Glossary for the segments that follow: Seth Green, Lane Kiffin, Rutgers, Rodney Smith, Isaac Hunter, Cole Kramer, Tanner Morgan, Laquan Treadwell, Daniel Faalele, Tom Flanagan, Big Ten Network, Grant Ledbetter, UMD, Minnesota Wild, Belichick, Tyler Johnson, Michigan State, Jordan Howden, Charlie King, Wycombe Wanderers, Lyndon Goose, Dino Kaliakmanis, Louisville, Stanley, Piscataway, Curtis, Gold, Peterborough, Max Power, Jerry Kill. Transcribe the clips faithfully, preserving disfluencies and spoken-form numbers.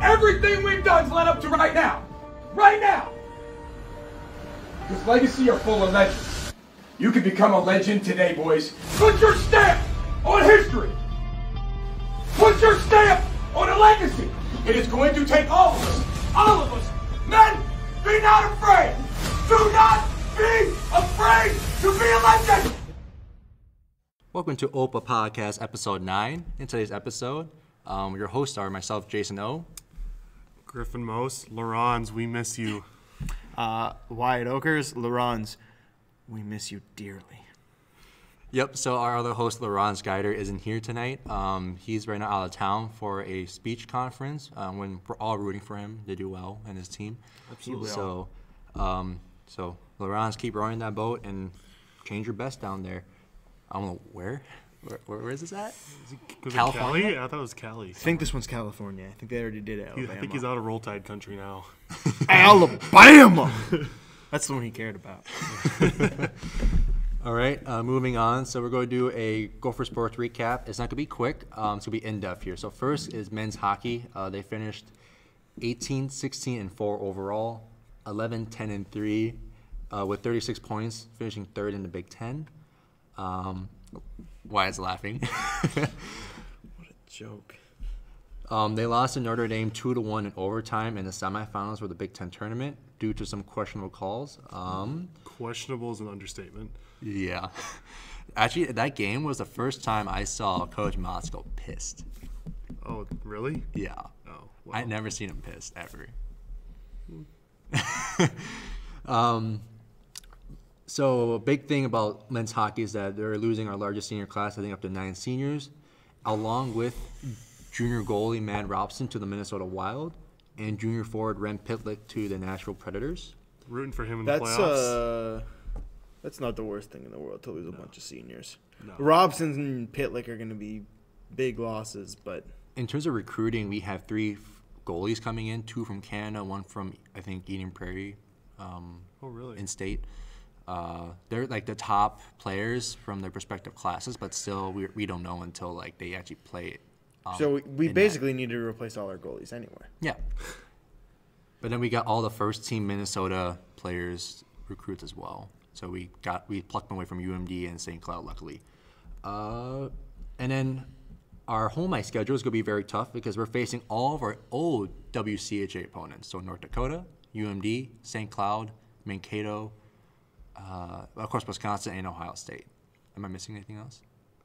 Everything we've done's led up to right now. Right now. Because legacy are full of legends. You can become a legend today, boys. Put your stamp on history. Put your stamp on a legacy. It is going to take all of us. All of us. Men, be not afraid. Do not be afraid to be a legend. Welcome to O P A Podcast, Episode nine. In today's episode, um, your hosts are myself, Jason O. Griffin Most. Laurenz, we miss you. Uh, Wyatt Oelkers. Laurenz, we miss you dearly. Yep, so our other host, Laurenz Guider, isn't here tonight. Um, he's right now out of town for a speech conference um, when we're all rooting for him to do well and his team. Absolutely. So, um, so Laurenz, keep rowing that boat and change your best down there. I don't know where. Where, where, where is this at? Is it, California? Cali? I thought it was Cali. I think this one's California. I think they already did it. I think he's out of Roll Tide country now. Alabama! That's the one he cared about. All right, uh, moving on. So we're going to do a Gopher Sports recap. It's not going to be quick. Um, it's going to be in-depth here. So first is men's hockey. Uh, they finished eighteen, sixteen, and four overall, eleven, ten, and three uh, with thirty-six points, finishing third in the Big Ten. Um, Wyatt's laughing. What a joke. Um, they lost to Notre Dame two to one in overtime in the semifinals for the Big Ten tournament due to some questionable calls. Um, questionable is an understatement. Yeah. Actually, that game was the first time I saw Coach Motzko pissed. Oh, really? Yeah. Oh, wow. I'd never seen him pissed, ever. um... So a big thing about men's hockey is that they're losing our largest senior class, I think up to nine seniors, along with junior goalie Matt Robson to the Minnesota Wild and junior forward Rem Pitlick to the Nashville Predators. Rooting for him in that's, the playoffs. Uh, that's not the worst thing in the world to lose a no. bunch of seniors. No. Robson and Pitlick are going to be big losses, but in terms of recruiting, we have three goalies coming in, two from Canada, one from, I think, Eden Prairie um, oh, really? in state. Uh, they're like the top players from their respective classes, but still we we don't know until like they actually play. Um, so we, we basically that. need to replace all our goalies anyway. Yeah. But then we got all the first team Minnesota players recruits as well. So we got we plucked them away from U M D and Saint Cloud, luckily. Uh, and then our home ice schedule is going to be very tough because we're facing all of our old W C H A opponents. So North Dakota, U M D, Saint Cloud, Mankato. Uh, of course, Wisconsin and Ohio State. Am I missing anything else?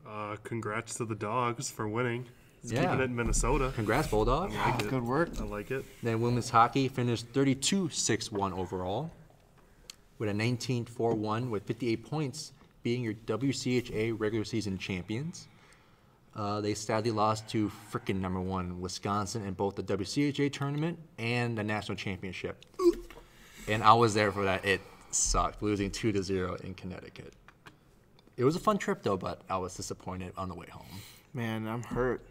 Uh, congrats to the Dogs for winning. Just yeah. Keeping it in Minnesota. Congrats, Bulldogs. I like oh, it. Good work. I like it. Then women's hockey finished thirty-two, six, one overall with a nineteen, four, one with fifty-eight points, being your W C H A regular season champions. Uh, they sadly lost to frickin' number one Wisconsin in both the W C H A tournament and the national championship. And I was there for that. It sucked, losing two to zero in Connecticut. It was a fun trip though, but I was disappointed on the way home. Man, I'm hurt.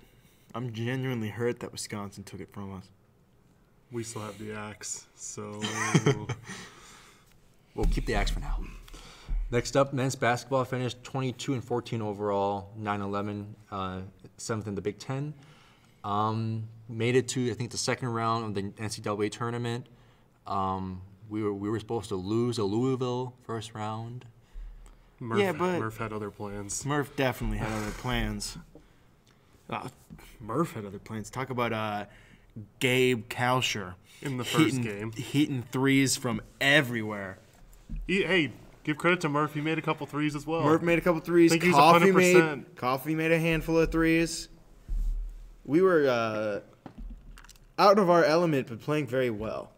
I'm genuinely hurt that Wisconsin took it from us. We still have the axe, so we'll keep the axe for now. Next up, men's basketball finished twenty-two and fourteen overall, nine eleven, uh, seventh in the Big Ten. Um, made it to I think the second round of the N C double A tournament. Um, We were we were supposed to lose to Louisville first round. Murph, yeah, but Murph had other plans. Murph definitely had other plans. Uh, Murph had other plans. Talk about uh, Gabe Kalscher in the first hitting, game, hitting threes from everywhere. He, hey, give credit to Murph. He made a couple threes as well. Murph made a couple threes. I think Coffee he's one hundred percent. Made Coffee made a handful of threes. We were uh, out of our element, but playing very well.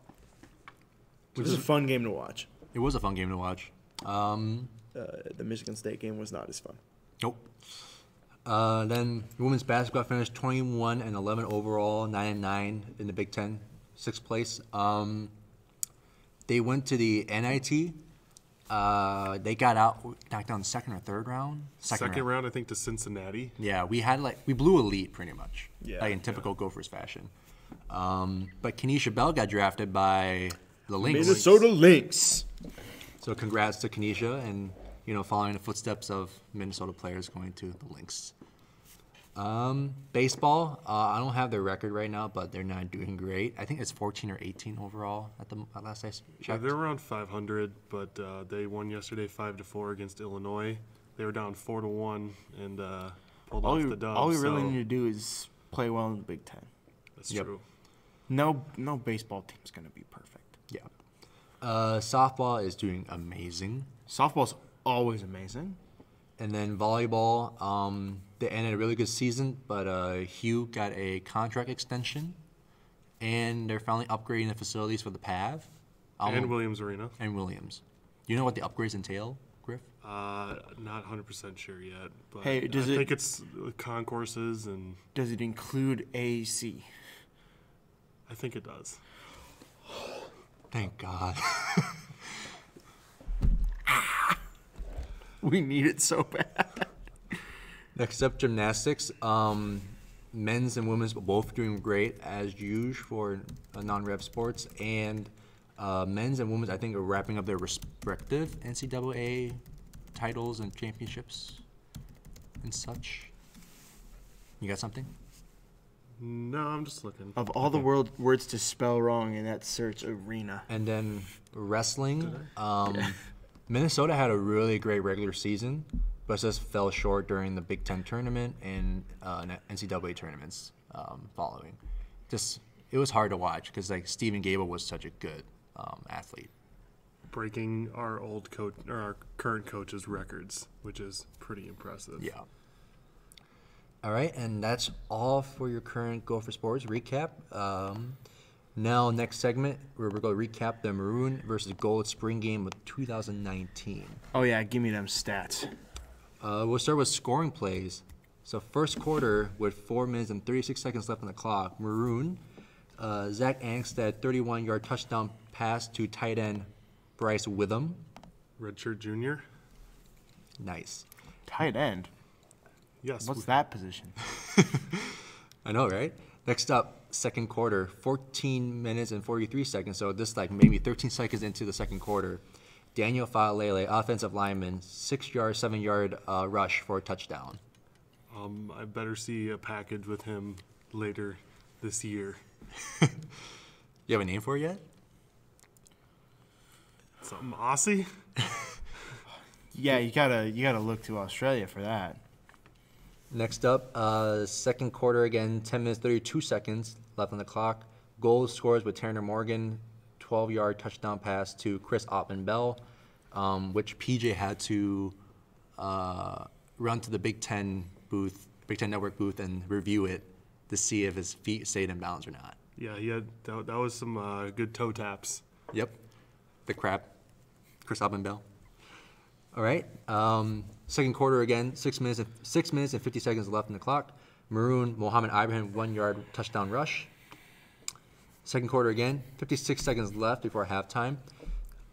Which was a fun game to watch. It was a fun game to watch. Um, uh, the Michigan State game was not as fun. Nope. Uh, then women's basketball finished twenty-one and eleven overall, nine and nine in the Big Ten, sixth place. Um, they went to the N I T. Uh, they got out, knocked down the second or third round. Second, second round. round, I think, to Cincinnati. Yeah, we had like we blew a lead pretty much, yeah, like in typical yeah. Gophers fashion. Um, but Kenesha Bell got drafted by the Lynx. Minnesota Lynx. So congrats to Kenesha and, you know, following the footsteps of Minnesota players going to the Lynx. Um, baseball, uh, I don't have their record right now, but they're not doing great. I think it's fourteen or eighteen overall at the at last I checked. Yeah, they're around five hundred, but uh, they won yesterday five to four against Illinois. They were down four to one and uh, pulled all off we, the dub. All we so. really need to do is play well in the Big Ten. That's yep. true. No, no baseball team's going to be perfect. Yeah. Uh, softball is doing amazing. Softball's always amazing. And then volleyball, um, they ended a really good season, but uh, Hugh got a contract extension, and they're finally upgrading the facilities for the P A V. Um, and Williams Arena. And Williams. You know what the upgrades entail, Griff? Uh, not one hundred percent sure yet, but hey, does I it, think it's concourses and... Does it include A A C? I think it does. Thank God. We need it so bad. Next up, gymnastics. Um, men's and women's both doing great as usual for uh, non-rep sports. And uh, men's and women's, I think, are wrapping up their respective N C double A titles and championships and such. You got something? No, I'm just looking. Of all okay. the world words to spell wrong in that search, arena. And then wrestling. Um, yeah. Minnesota had a really great regular season, but just fell short during the Big Ten tournament and uh, N C double A tournaments um, following. Just it was hard to watch because like Stephen Gable was such a good um, athlete. Breaking our old coach or our current coach's records, which is pretty impressive. Yeah. All right, and that's all for your current Go for Sports recap. Um, now, next segment, we're, we're going to recap the Maroon versus Gold spring game of two thousand nineteen. Oh, yeah, give me them stats. Uh, we'll start with scoring plays. So first quarter, with four minutes and thirty-six seconds left on the clock, Maroon, uh, Zach Angstad, thirty-one-yard touchdown pass to tight end Bryce Witham. Redshirt junior. Nice. Tight end? Yes. What's that position? I know, right? Next up, second quarter, fourteen minutes and forty-three seconds. So this like maybe thirteen seconds into the second quarter. Daniel Faalele, offensive lineman, six-yard, seven-yard uh, rush for a touchdown. Um, I better see a package with him later this year. You have a name for it yet? Something Aussie? Yeah, you gotta you gotta look to Australia for that. Next up, uh, second quarter again, ten minutes, thirty-two seconds left on the clock. Gold scores with Tanner Morgan, twelve-yard touchdown pass to Chris Autman-Bell, um, which P J had to uh, run to the Big Ten booth, Big Ten Network booth, and review it to see if his feet stayed in bounds or not. Yeah, he had, that, that was some uh, good toe taps. Yep, the crap, Chris Autman-Bell. All right. Um, second quarter again, six minutes and six minutes and fifty seconds left in the clock. Maroon, Mohammed Ibrahim, one-yard touchdown rush. Second quarter again, fifty-six seconds left before halftime.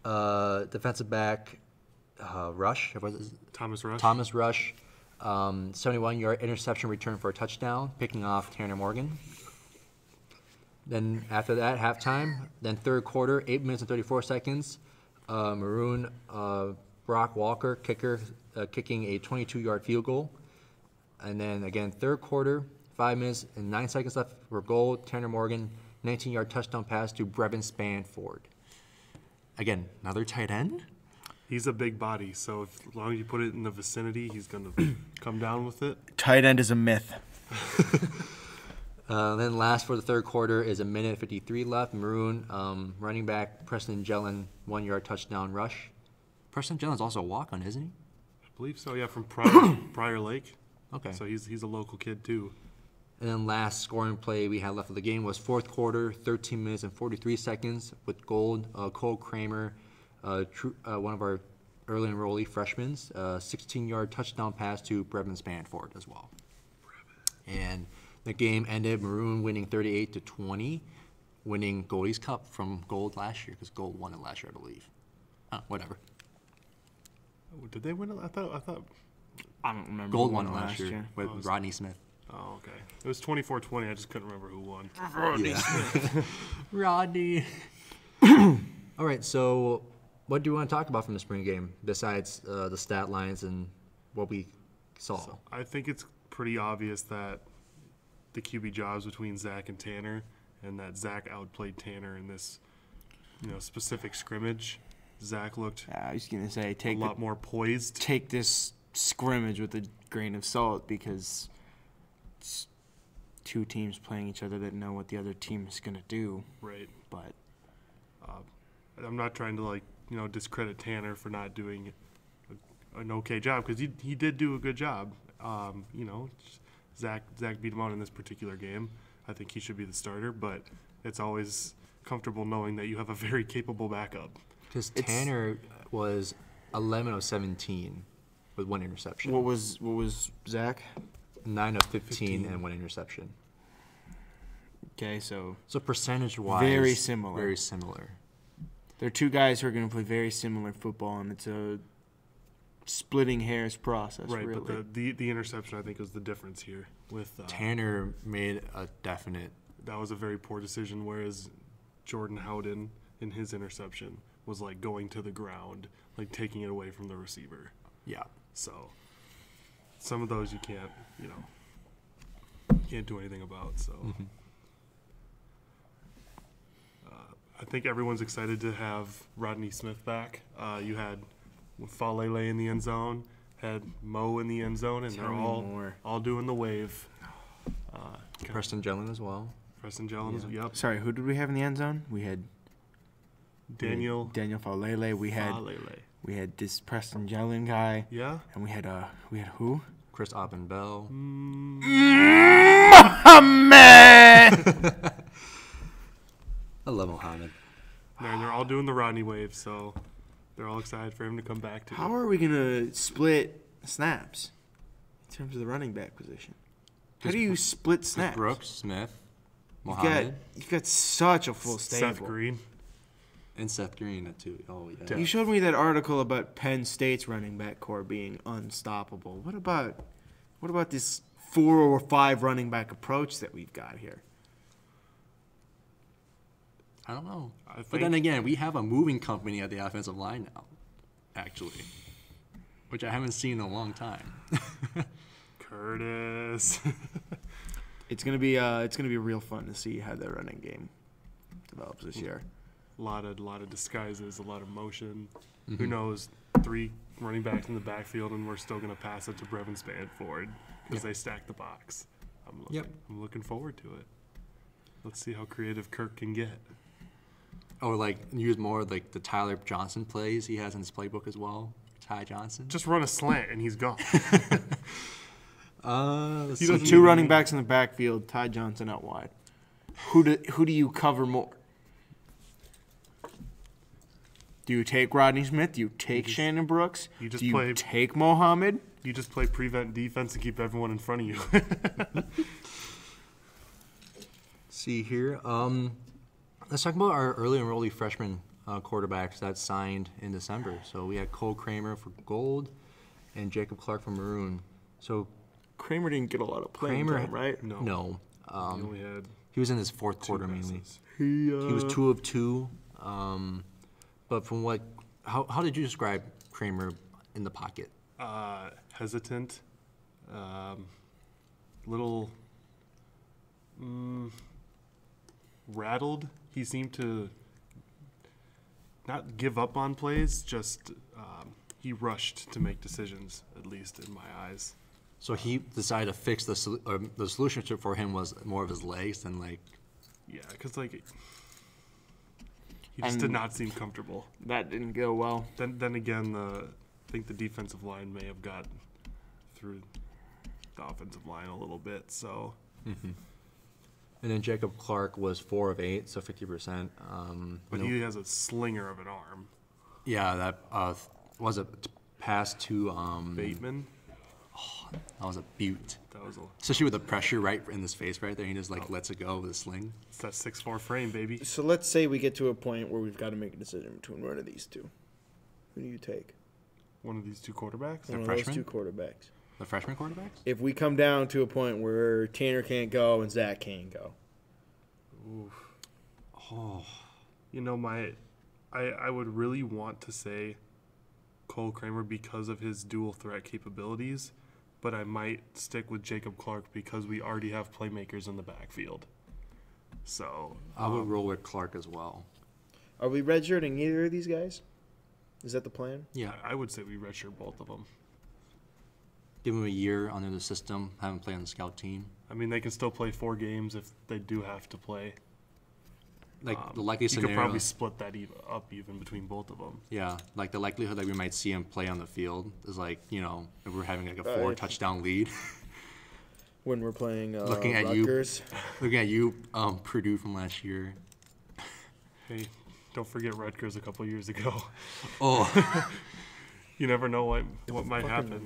Uh, defensive back uh, Rush, Thomas Rush. Thomas Rush, um, seventy-one-yard interception return for a touchdown, picking off Tanner Morgan. Then after that, halftime. Then third quarter, eight minutes and thirty-four seconds. Uh, Maroon. Uh, Brock Walker, kicker, uh, kicking a twenty-two-yard field goal. And then, again, third quarter, five minutes and nine seconds left for Gold. Tanner Morgan, nineteen-yard touchdown pass to Brevyn Spann-Ford. Again, another tight end? He's a big body, so if, as long as you put it in the vicinity, he's going to come down with it. Tight end is a myth. uh, then last for the third quarter is a minute fifty-three left. Maroon, um, running back, Preston Jelen, one-yard touchdown rush. Preston Jelen's also a walk-on, isn't he? I believe so, yeah, from Prior, Prior Lake. Okay. So he's he's a local kid, too. And then last scoring play we had left of the game was fourth quarter, thirteen minutes and forty-three seconds with Gold, uh, Cole Kramer, uh, true, uh, one of our early enrollee freshmen, uh, sixteen-yard touchdown pass to Brevyn Spann-Ford as well. Brevin. And the game ended, Maroon winning thirty-eight to twenty, winning Goldie's Cup from Gold last year because Gold won it last year, I believe. Oh, whatever. Did they win? I thought. I thought. I don't remember. Gold won last year, year. with oh, Rodney Smith. Oh, okay. It was twenty-four twenty. I just couldn't remember who won. Rodney yeah. Smith. Rodney. All right. So, what do you want to talk about from the spring game besides uh, the stat lines and what we saw? So I think it's pretty obvious that the Q B jobs between Zach and Tanner, and that Zach outplayed Tanner in this, you know, specific scrimmage. Zach looked yeah, I was gonna say, take a lot the, more poised. Take this scrimmage with a grain of salt, because it's two teams playing each other that know what the other team is going to do. Right. But uh, I'm not trying to, like, you know, discredit Tanner for not doing a, an okay job, because he, he did do a good job. Um, you know, Zach, Zach beat him out in this particular game. I think he should be the starter, but it's always comfortable knowing that you have a very capable backup. Because Tanner was eleven of seventeen with one interception. What was what was Zach? nine of fifteen, fifteen and one interception. Okay, so so percentage-wise, very similar. Very similar. There are two guys who are going to play very similar football, and it's a splitting hairs process. Right, really. But the, the the interception, I think, was the difference here. With uh, Tanner made a definite. That was a very poor decision. Whereas Jordan Howden in his interception was like going to the ground, like taking it away from the receiver. Yeah. So. Some of those you can't, you know, can't do anything about. So mm-hmm. uh, I think everyone's excited to have Rodney Smith back. Uh, you had Faalele in the end zone, had Mo in the end zone, and Tell they're all more. all doing the wave. Uh, Preston Jelen as well. Preston Jelen, yeah. as well. Yep. Sorry, who did we have in the end zone? We had Daniel Daniel Faalele. We had. Faalele. We had this Preston Jelen guy. Yeah. And we had uh we had who? Chris Autman-Bell. Mm. Muhammad. I love Muhammad. Man, they're all doing the Rodney wave, so they're all excited for him to come back to. How are we gonna split snaps in terms of the running back position? How do you split snaps? Brooks, Smith, Muhammad. You've got, you've got such a full stable. Seth Green. And Seth Green, too. Oh, yeah. You showed me that article about Penn State's running back core being unstoppable. What about what about this four or five running back approach that we've got here? I don't know. I think, but then again, we have a moving company at the offensive line now, actually, which I haven't seen in a long time. Curtis. It's gonna be uh, it's gonna be real fun to see how their running game develops this year. A lot of, lot of disguises, a lot of motion. Mm-hmm. Who knows, three running backs in the backfield, and we're still going to pass it to Brevyn Spann-Ford because yeah. they stack the box. I'm looking, yep. I'm looking forward to it. Let's see how creative Kirk can get. Or, like, use more of, like, the Tyler Johnson plays he has in his playbook as well, Ty Johnson. Just run a slant, and he's gone. uh, so two running backs in the backfield, Ty Johnson out wide. Who do, who do you cover more? Do you take Rodney Smith? Do you take you just, Shannon Brooks? You just do you play, take Muhammad? You just play prevent defense and keep everyone in front of you. See here. Um, let's talk about our early enrollee freshman uh, quarterbacks that signed in December. So we had Cole Kramer for Gold and Jacob Clark for Maroon. So Kramer didn't get a lot of playing Kramer, time, right? No. No. Um, he only had he was in his fourth quarter passes. mainly. He, uh, he was two of two. Um, But from what, how, how did you describe Kramer in the pocket? Uh, hesitant, um, little mm, rattled. He seemed to not give up on plays, just um, he rushed to make decisions, at least in my eyes. So he decided to fix the, sol or the solution for him was more of his legs than like. Yeah, because like. He just and did not seem comfortable. That didn't go well. Then, then again, the I think the defensive line may have got through the offensive line a little bit. So, mm-hmm. And then Jacob Clark was four of eight, so fifty percent. Um, but he has a slinger of an arm. Yeah, that uh, was a pass to um, Bateman. Oh, that was a beaut. That was a especially with the pressure right in his face right there. He just like oh. lets it go with a sling. It's that six four frame, baby. So let's say we get to a point where we've got to make a decision between one of these two. Who do you take? One of these two quarterbacks? One the of freshman? Those two quarterbacks. The freshman quarterbacks? If we come down to a point where Tanner can't go and Zach can't go. Oof. Oh. You know, my I, I would really want to say Cole Kramer because of his dual threat capabilities. but I might stick with Jacob Clark because we already have playmakers in the backfield. So I would um, roll with Clark as well. Are we redshirting either of these guys? Is that the plan? Yeah, I would say we redshirt both of them. Give them a year under the system, have them play on the scout team. I mean, they can still play four games if they do have to play. Like um, the likely scenario, you could probably split that even, up even between both of them. Yeah, like the likelihood that we might see him play on the field is like, you know, if we're having like a four uh, touchdown lead. When we're playing uh, looking at Rutgers. You, looking at you, um, Purdue from last year. Hey, don't forget Rutgers a couple years ago. Oh. You never know what, what might happen.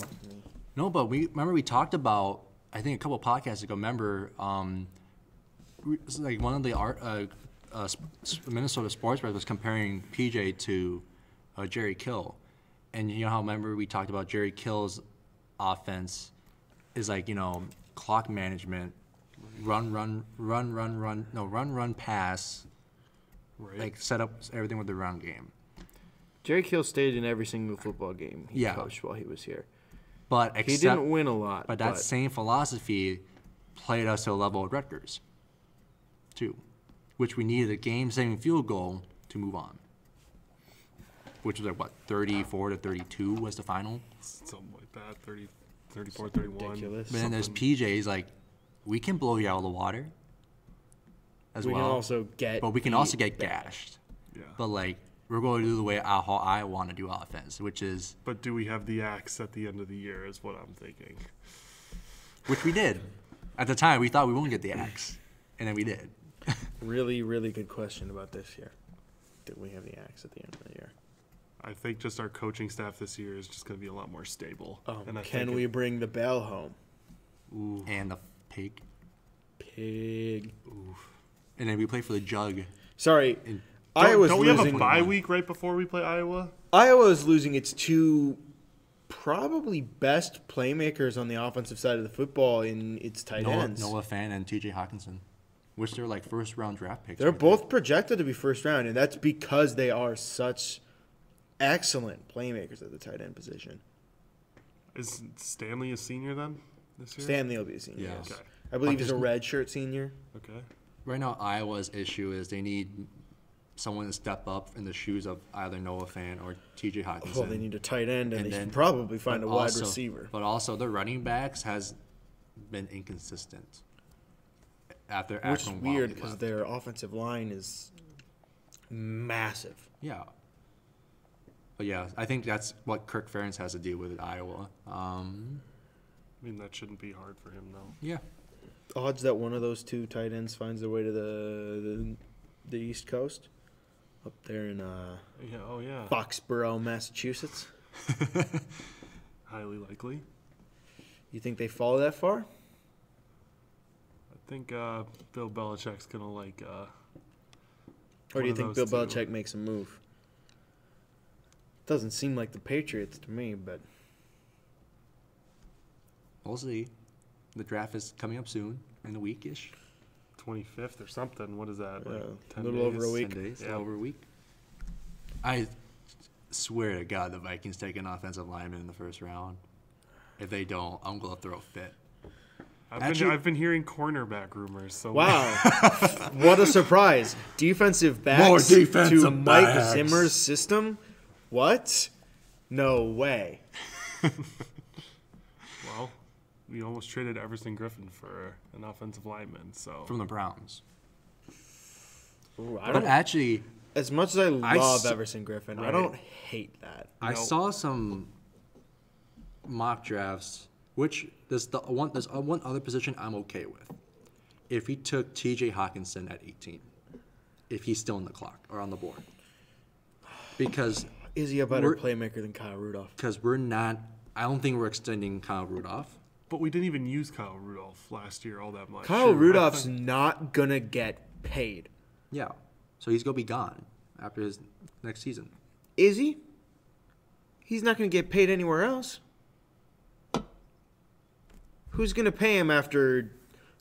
No, but we remember we talked about, I think a couple podcasts ago, remember, um, like one of the art, uh, uh, Minnesota sports writers was comparing P J to uh, Jerry Kill. And you know how, remember we talked about Jerry Kill's offense is like, you know, clock management, run, run, run, run, run, no, run, run, pass, right. Like set up everything with the run game. Jerry Kill stayed in every single football game he yeah. coached while he was here. But except, he didn't win a lot. But that but. same philosophy played us to a level at Rutgers, too, which we needed a game-saving field goal to move on, which was like, what, thirty-four to thirty-two was the final? Something like that, thirty, thirty-four, thirty-one. Ridiculous. But then there's P J's like, we can blow you out of the water as we well. We can also get But we can also get back. gashed. Yeah. But, like, we're going to do the way how I want to do offense, which is... But do we have the axe at the end of the year is what I'm thinking. Which we did. At the time, we thought we wouldn't get the axe, and then we did. Really, really good question about this year. Did we have the axe at the end of the year? I think just our coaching staff this year is just going to be a lot more stable. Um, and I can think we it... bring the bell home? Ooh. And the pig? Pig. Oof. And then we play for the jug. Sorry. And Iowa's don't we losing. have a bye week right before we play Iowa? Iowa is losing its two probably best playmakers on the offensive side of the football in its tight Noah, ends. Noah Fan and T J. Hockenson, which they're like first-round draft picks. They're right both there. projected to be first-round, and that's because they are such excellent playmakers at the tight end position. Is Stanley a senior then this year? Stanley will be a senior, yeah. yes. Okay. I believe I'm he's just... a redshirt senior. Okay. Right now Iowa's issue is they need – someone to step up in the shoes of either Noah Fan or T J. Hockenson. Oh, they need a tight end, and, and they then, should probably find a wide also, receiver. But also, the running backs has been inconsistent. After Which is weird because their offensive line is massive. Yeah. But, yeah, I think that's what Kirk Ferentz has to deal with at Iowa. Um, I mean, that shouldn't be hard for him, though. Yeah. Odds that one of those two tight ends finds their way to the the, the East Coast? Up there in uh, yeah, oh, yeah. Foxborough, Massachusetts. Highly likely. You think they fall that far? I think uh, Bill Belichick's going to like uh, Or do you think Bill two. Belichick makes a move? Doesn't seem like the Patriots to me, but... We'll see. The draft is coming up soon, in a week-ish. twenty-fifth or something. What is that? Yeah, like ten a little days? over a week. ten days, yeah. Over a week. I swear to God, the Vikings take an offensive lineman in the first round. If they don't, I'm going to throw a fit. I've, Actually, been, I've been hearing cornerback rumors. So wow. What a surprise. Defensive backs More defensive to Mike backs. Zimmer's system? What? No way. Well. We almost traded Everson Griffin for an offensive lineman, so from the Browns. Ooh, I but don't, actually, as much as I love I Everson Griffin, right. I don't hate that. I nope. saw some mock drafts, which there's the one there's one other position I'm okay with. If he took T J. Hockenson at eighteen, if he's still on the clock or on the board, because is he a better playmaker than Kyle Rudolph? Because we're not. I don't think we're extending Kyle Rudolph. But we didn't even use Kyle Rudolph last year all that much. Kyle sure, Rudolph's not going to get paid. Yeah. So he's going to be gone after his next season. Is he? He's not going to get paid anywhere else. Who's going to pay him after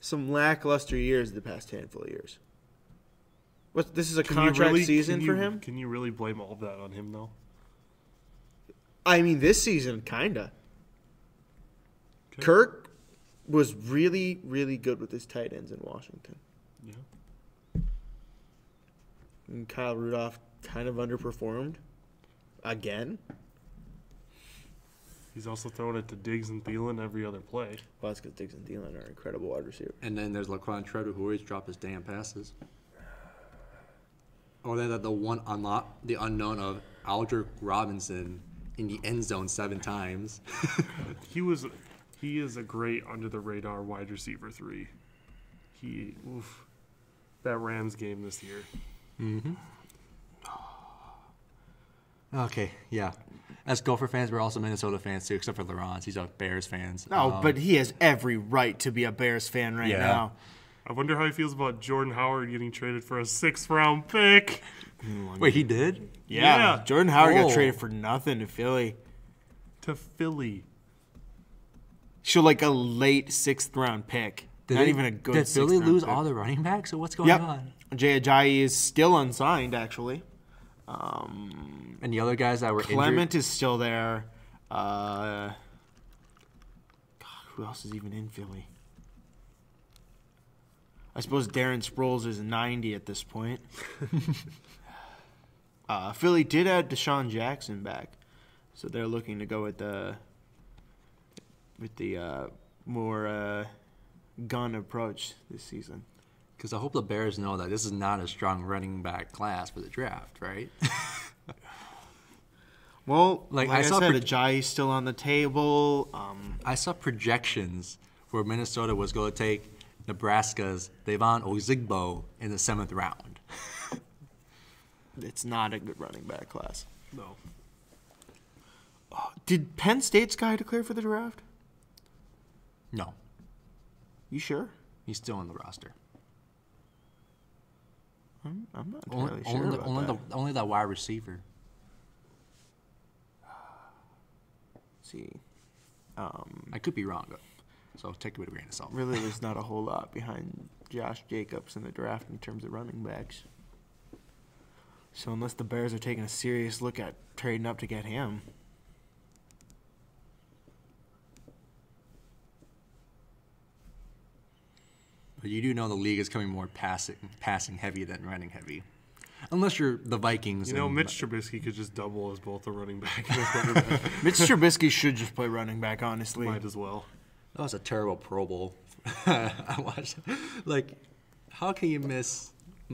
some lackluster years the past handful of years? What, this is a can contract really, season you, for him? Can you really blame all of that on him, though? I mean, this season, kind of. Kirk. Kirk was really, really good with his tight ends in Washington. Yeah. And Kyle Rudolph kind of underperformed again. He's also throwing it to Diggs and Thielen every other play. Well, that's because Diggs and Thielen are incredible wide receivers. And then there's Laquan Treadwell, who always drops his damn passes. Or then the one unlock, the unknown of Aldrick Robinson in the end zone seven times. he was, he is a great under the radar wide receiver three. He, oof, that Rams game this year. Mm-hmm. Okay, yeah. As Gopher fans, we're also Minnesota fans too, except for Laurenz. He's a Bears fan. Oh, um, but he has every right to be a Bears fan right yeah. now. I wonder how he feels about Jordan Howard getting traded for a sixth round pick. Wait, he did? Yeah. yeah. Jordan Howard oh. got traded for nothing to Philly. To Philly. So like a late sixth round pick. Did Not they, even a good Did Philly lose pick. all the running backs? So what's going yep. on? Jay Ajayi is still unsigned, actually. Um, and the other guys that were Clement injured? is still there. Uh, God, who else is even in Philly? I suppose Darren Sproles is ninety at this point. uh, Philly did add Deshaun Jackson back, so they're looking to go with the with the uh, more uh, gun approach this season. Because I hope the Bears know that this is not a strong running back class for the draft, right? well, like, like I, I saw said, Ajayi's still on the table. Um, I saw projections where Minnesota was going to take Nebraska's Devon Ozigbo in the seventh round. It's not a good running back class. No. Oh, did Penn State's guy declare for the draft? No. You sure? He's still on the roster. I'm, I'm not entirely only, sure only, about only that. The, only that wide receiver. Let's see. Um, I could be wrong, though. So I'll take it with a grain of salt. Really, there's not a whole lot behind Josh Jacobs in the draft in terms of running backs. So unless the Bears are taking a serious look at trading up to get him. But you do know the league is coming more passing passing heavy than running heavy. Unless you're the Vikings. You know, and Mitch Trubisky could just double as both a running back and a quarterback. Mitch Trubisky should just play running back, honestly. Might as well. That was a terrible Pro Bowl. I watched. Like, how can you miss?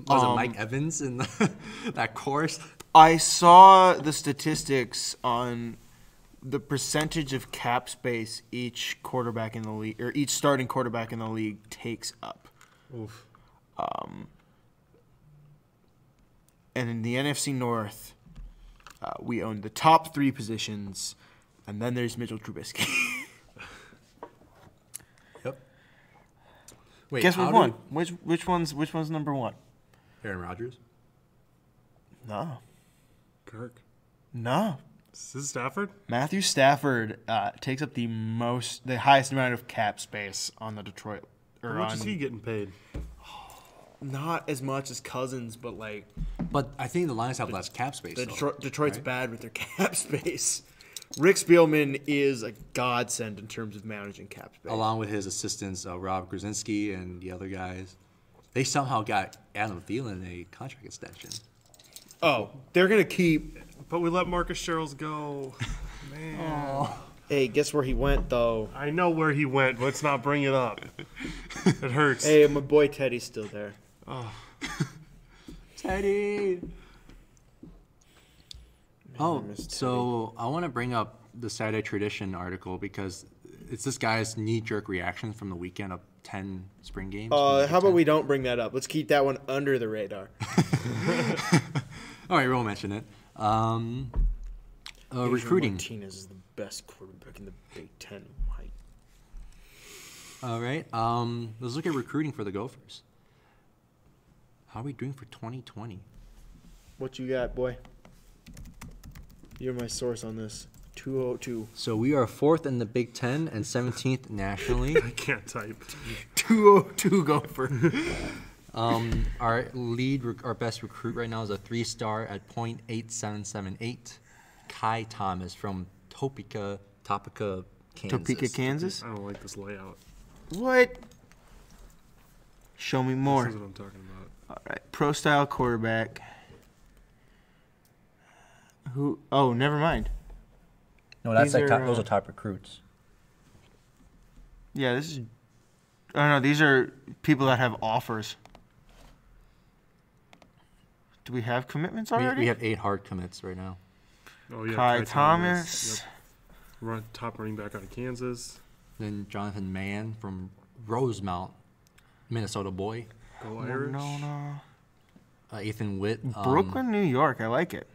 Was um, it Mike Evans in the, that course? I saw the statistics on the percentage of cap space each quarterback in the league, or each starting quarterback in the league takes up. Oof. Um, and in the N F C North, uh, we own the top three positions, and then there's Mitchell Trubisky. Wait, Guess which one? We... Which which one's which one's number one? Aaron Rodgers. No. Kirk. No. Is this Stafford? Matthew Stafford uh, takes up the most, the highest amount of cap space on the Detroit. Or How much on, is he getting paid? Not as much as Cousins, but like. But I think the Lions have the, less cap space. The Detro though, Detroit's right? bad with their cap space. Rick Spielman is a godsend in terms of managing cap space. Along with his assistants, uh, Rob Grzinski and the other guys. They somehow got Adam Thielen a contract extension. Oh, they're going to keep. But we let Marcus Sherrills go. Man. Aww. Hey, guess where he went, though? I know where he went. Let's not bring it up. It hurts. Hey, my boy Teddy's still there. Oh. Teddy. Oh, so I want to bring up the Saturday Tradition article because it's this guy's knee-jerk reaction from the weekend of ten spring games. Uh, how about we don't bring that up? Let's keep that one under the radar. All right, we'll mention it. Um, uh, recruiting. Martinez is the best quarterback in the Big Ten. Right? All right, um, let's look at recruiting for the Gophers. How are we doing for twenty twenty? What you got, boy? You're my source on this. two oh two. So we are fourth in the Big Ten and seventeenth nationally. I can't type. two oh two Gopher. um, our lead, our best recruit right now is a three star at point eight seven seven eight. Kai Thomas from Topeka, Topeka, Kansas. Topeka, Kansas? I don't like this layout. What? Show me more. This is what I'm talking about. All right. Pro style quarterback. Who? Oh, never mind. No, that's these like are, top, those are top recruits. Yeah, this is. I don't know. These are people that have offers. Do we have commitments already? We, we have eight hard commits right now. Oh yeah, Kai, Kai Thomas. Thomas. Yep. Run, top running back out of Kansas. Then Jonathan Mann from Rosemount, Minnesota boy. Go Irish. Winona. Uh, Ethan Witt. Um, Brooklyn, New York. I like it.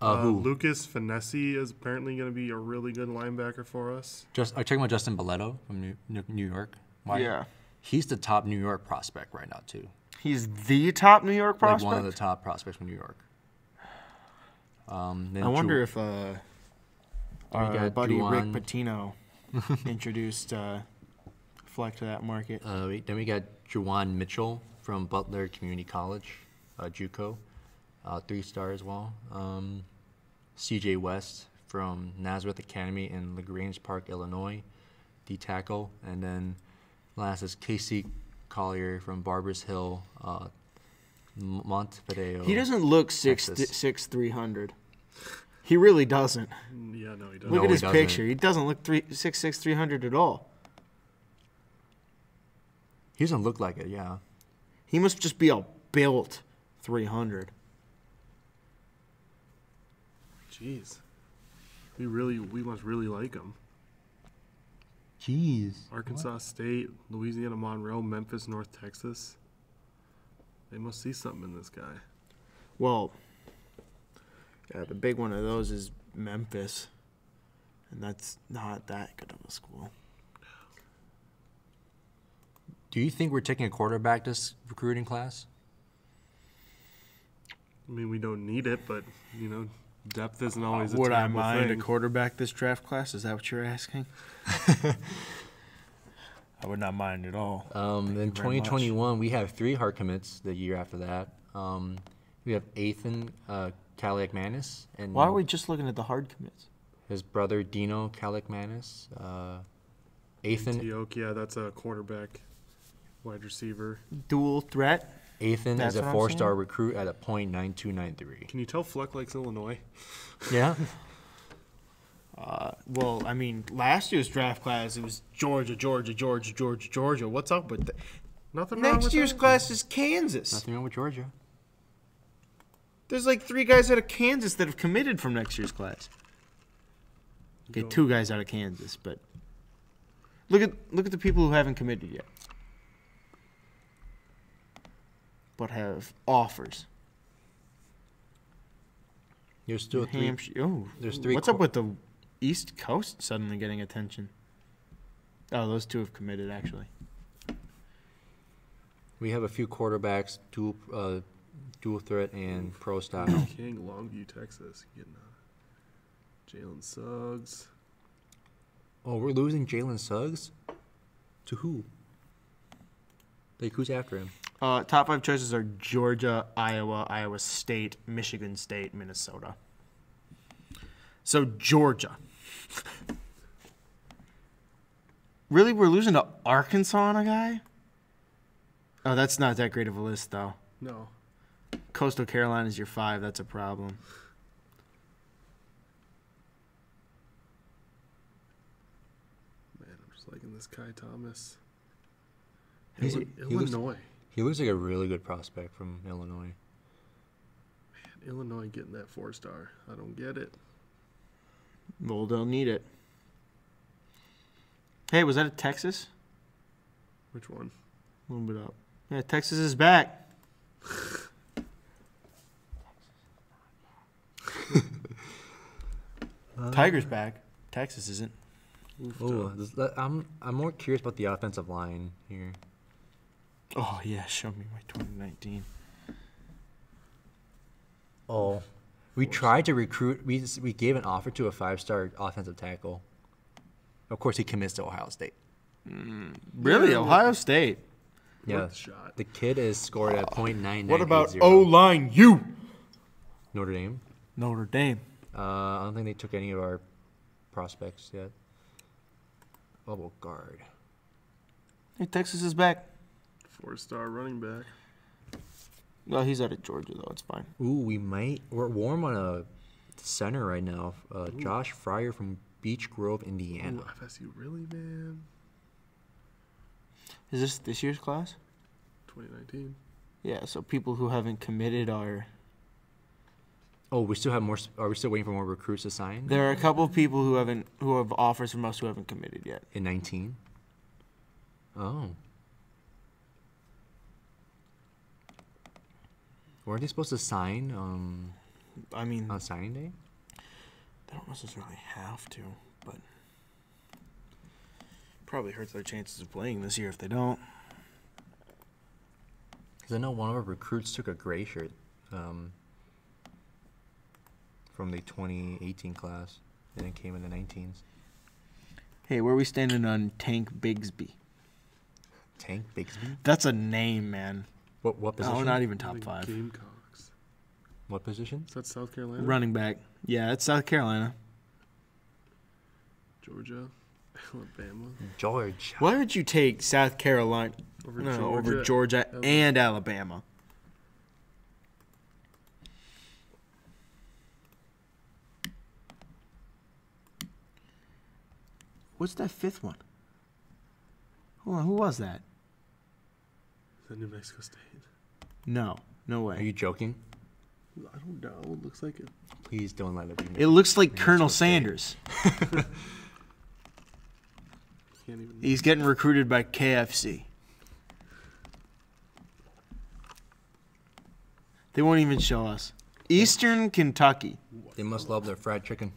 Uh, who? Uh, Lucas Finnessy is apparently going to be a really good linebacker for us. Just I'm talking about Justin Belletto from New, New York. Why? Yeah. He's the top New York prospect right now, too. He's the top New York prospect? Like one of the top prospects from New York. Um, then I wonder Ju if uh, our buddy Juwan. Rick Pitino introduced uh, Fleck to that market. Uh, we, then we got Juwan Mitchell from Butler Community College, uh, JUCO. Uh, three-star as well. Um, C J West from Nazareth Academy in LaGrange Park, Illinois, D-tackle. And then last is Casey Collier from Barbers Hill, uh, Montevideo. He doesn't look six three hundred. He really doesn't. Yeah, no, he doesn't. Look no, at his he picture. He doesn't look six six, three hundred at all. He doesn't look like it, yeah. He must just be a built three hundred. Jeez, we really we must really like them. Jeez. Arkansas what? State, Louisiana Monroe, Memphis, North Texas. They must see something in this guy. Well, yeah, the big one of those is Memphis, and that's not that good of a school. Do you think we're taking a quarterback this recruiting class? I mean, we don't need it, but you know. Depth isn't always a would I mind thing. A quarterback this draft class? Is that what you're asking? I would not mind at all. Um, then twenty twenty-one, much. We have three hard commits the year after that. Um, we have Ethan uh, Kaliakmanis. And why are we just looking at the hard commits? His brother, Dino Kaliakmanis. Uh, Ethan. Antioch, yeah, that's a quarterback, wide receiver. Dual threat. Ethan That's is a four-star recruit at a point nine two nine three. Can you tell Fleck likes Illinois? Yeah. uh, well, I mean, last year's draft class, it was Georgia, Georgia, Georgia, Georgia, Georgia. What's up with that? Nothing wrong with next year's class is Kansas. Nothing wrong with Georgia. There's like three guys out of Kansas that have committed from next year's class. Okay, no. Two guys out of Kansas, but look at look at the people who haven't committed yet. But have offers. There's still New three. Hampshire. Oh, there's three. What's up with the East Coast suddenly getting attention? Oh, those two have committed actually. We have a few quarterbacks, dual, uh, dual threat and pro style. King, Longview, Texas, getting uh, Jalen Suggs. Oh, we're losing Jalen Suggs? To who? Like, who's after him? Uh, top five choices are Georgia, Iowa, Iowa State, Michigan State, Minnesota. So, Georgia. Really, we're losing to Arkansas on a guy? Oh, that's not that great of a list, though. No. Coastal Carolina's your five. That's a problem. Man, I'm just liking this Kai Thomas. He's a, Illinois. He He looks like a really good prospect from Illinois. Man, Illinois getting that four-star. I don't get it. Well, they'll need it. Hey, was that a Texas? Which one? A little bit up. Yeah, Texas is back. Tiger's back. Texas isn't. Oh, I'm, I'm more curious about the offensive line here. Oh, yeah, show me my twenty nineteen. Oh, we tried to recruit. We, we gave an offer to a five-star offensive tackle. Of course, he commits to Ohio State. Mm, really? Yeah. Ohio State? Yeah. The kid has scored at point nine nine eight zero. What about O-line U? Notre Dame. Notre Dame. Uh, I don't think they took any of our prospects yet. bubble guard. Hey, Texas is back. Four-star running back. No, he's out of Georgia, though. It's fine. Ooh, we might. We're warm on a center right now. Uh, Josh Fryer from Beech Grove, Indiana. Ooh, F S U, really, man? Is this this year's class? twenty nineteen. Yeah, so people who haven't committed are... Oh, we still have more. Are we still waiting for more recruits to sign? There are a couple of people who haven't, who have offers from us who haven't committed yet. In nineteen. Oh. Weren't they supposed to sign? Um, I mean, on signing day. They don't necessarily have to, but probably hurts their chances of playing this year if they don't. Because I know one of our recruits took a gray shirt. Um, From the twenty eighteen class, and it came in the nineteens. Hey, where are we standing on Tank Bigsby? Tank Bigsby? That's a name, man. What what position? Oh, not even top five. Gamecocks. What position? Is that South Carolina? Running back. Yeah, it's South Carolina. Georgia, Alabama. Georgia. Why would you take South Carolina over, no, Georgia, over Georgia and Alabama? What's that fifth one? Hold on, who was that? Is that New Mexico State? No, no way. Are you joking? I don't know. It looks like it. Please don't let it be. It looks like New Colonel Mexico Sanders. Can't even. He's getting recruited by K F C. They won't even show us. Eastern Kentucky. They must love their fried chicken.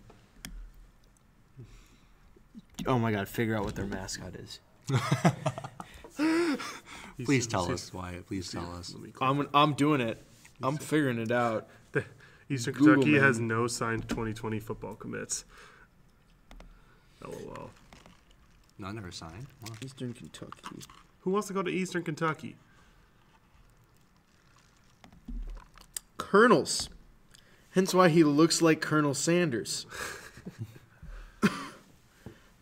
Oh my God! Figure out what their mascot is. Please tell us, Wyatt. Please tell us. I'm I'm doing it. I'm figuring it out. Eastern Kentucky has no signed twenty twenty football commits. L O L. None ever signed. Wow. Eastern Kentucky. Who wants to go to Eastern Kentucky? Colonels. Hence why he looks like Colonel Sanders.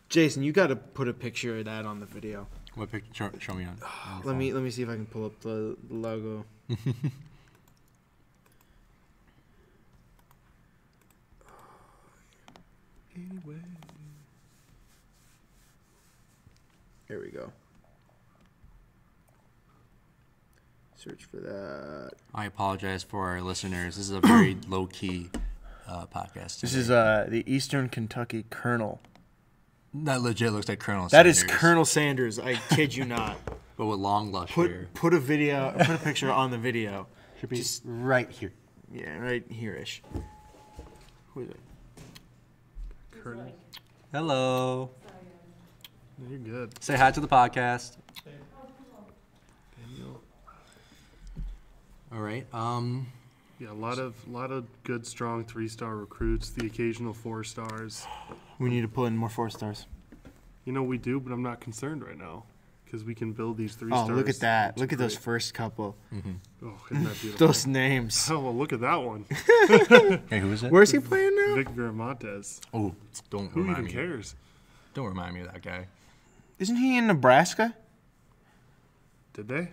Jason, you got to put a picture of that on the video. What picture? Show me on. on let me let me see if I can pull up the logo. Anyway, here we go. Search for that. I apologize for our listeners. This is a very low key uh, podcast. This today. is uh, the Eastern Kentucky Colonel. That legit looks like Colonel Sanders. That is Colonel Sanders. I kid you not. But with long lush put, hair. Put a video, put a picture on the video. Should be just right here. Yeah, right here-ish. Who is it? Colonel. Hello. You're good. Say hi to the podcast. Daniel. All right. Um. Yeah, a lot of lot of good, strong three-star recruits. The occasional four stars. We need to pull in more four stars. You know, we do, but I'm not concerned right now because we can build these three oh, stars. Oh, look at that. Look at great. Those first couple. Mm-hmm. Oh, isn't that beautiful? Those names. Oh, well, look at that one. Hey, who is it? Where's he playing now? Victor Montes. Oh, don't who remind me. Who even cares? Don't remind me of that guy. Isn't he in Nebraska? Did they?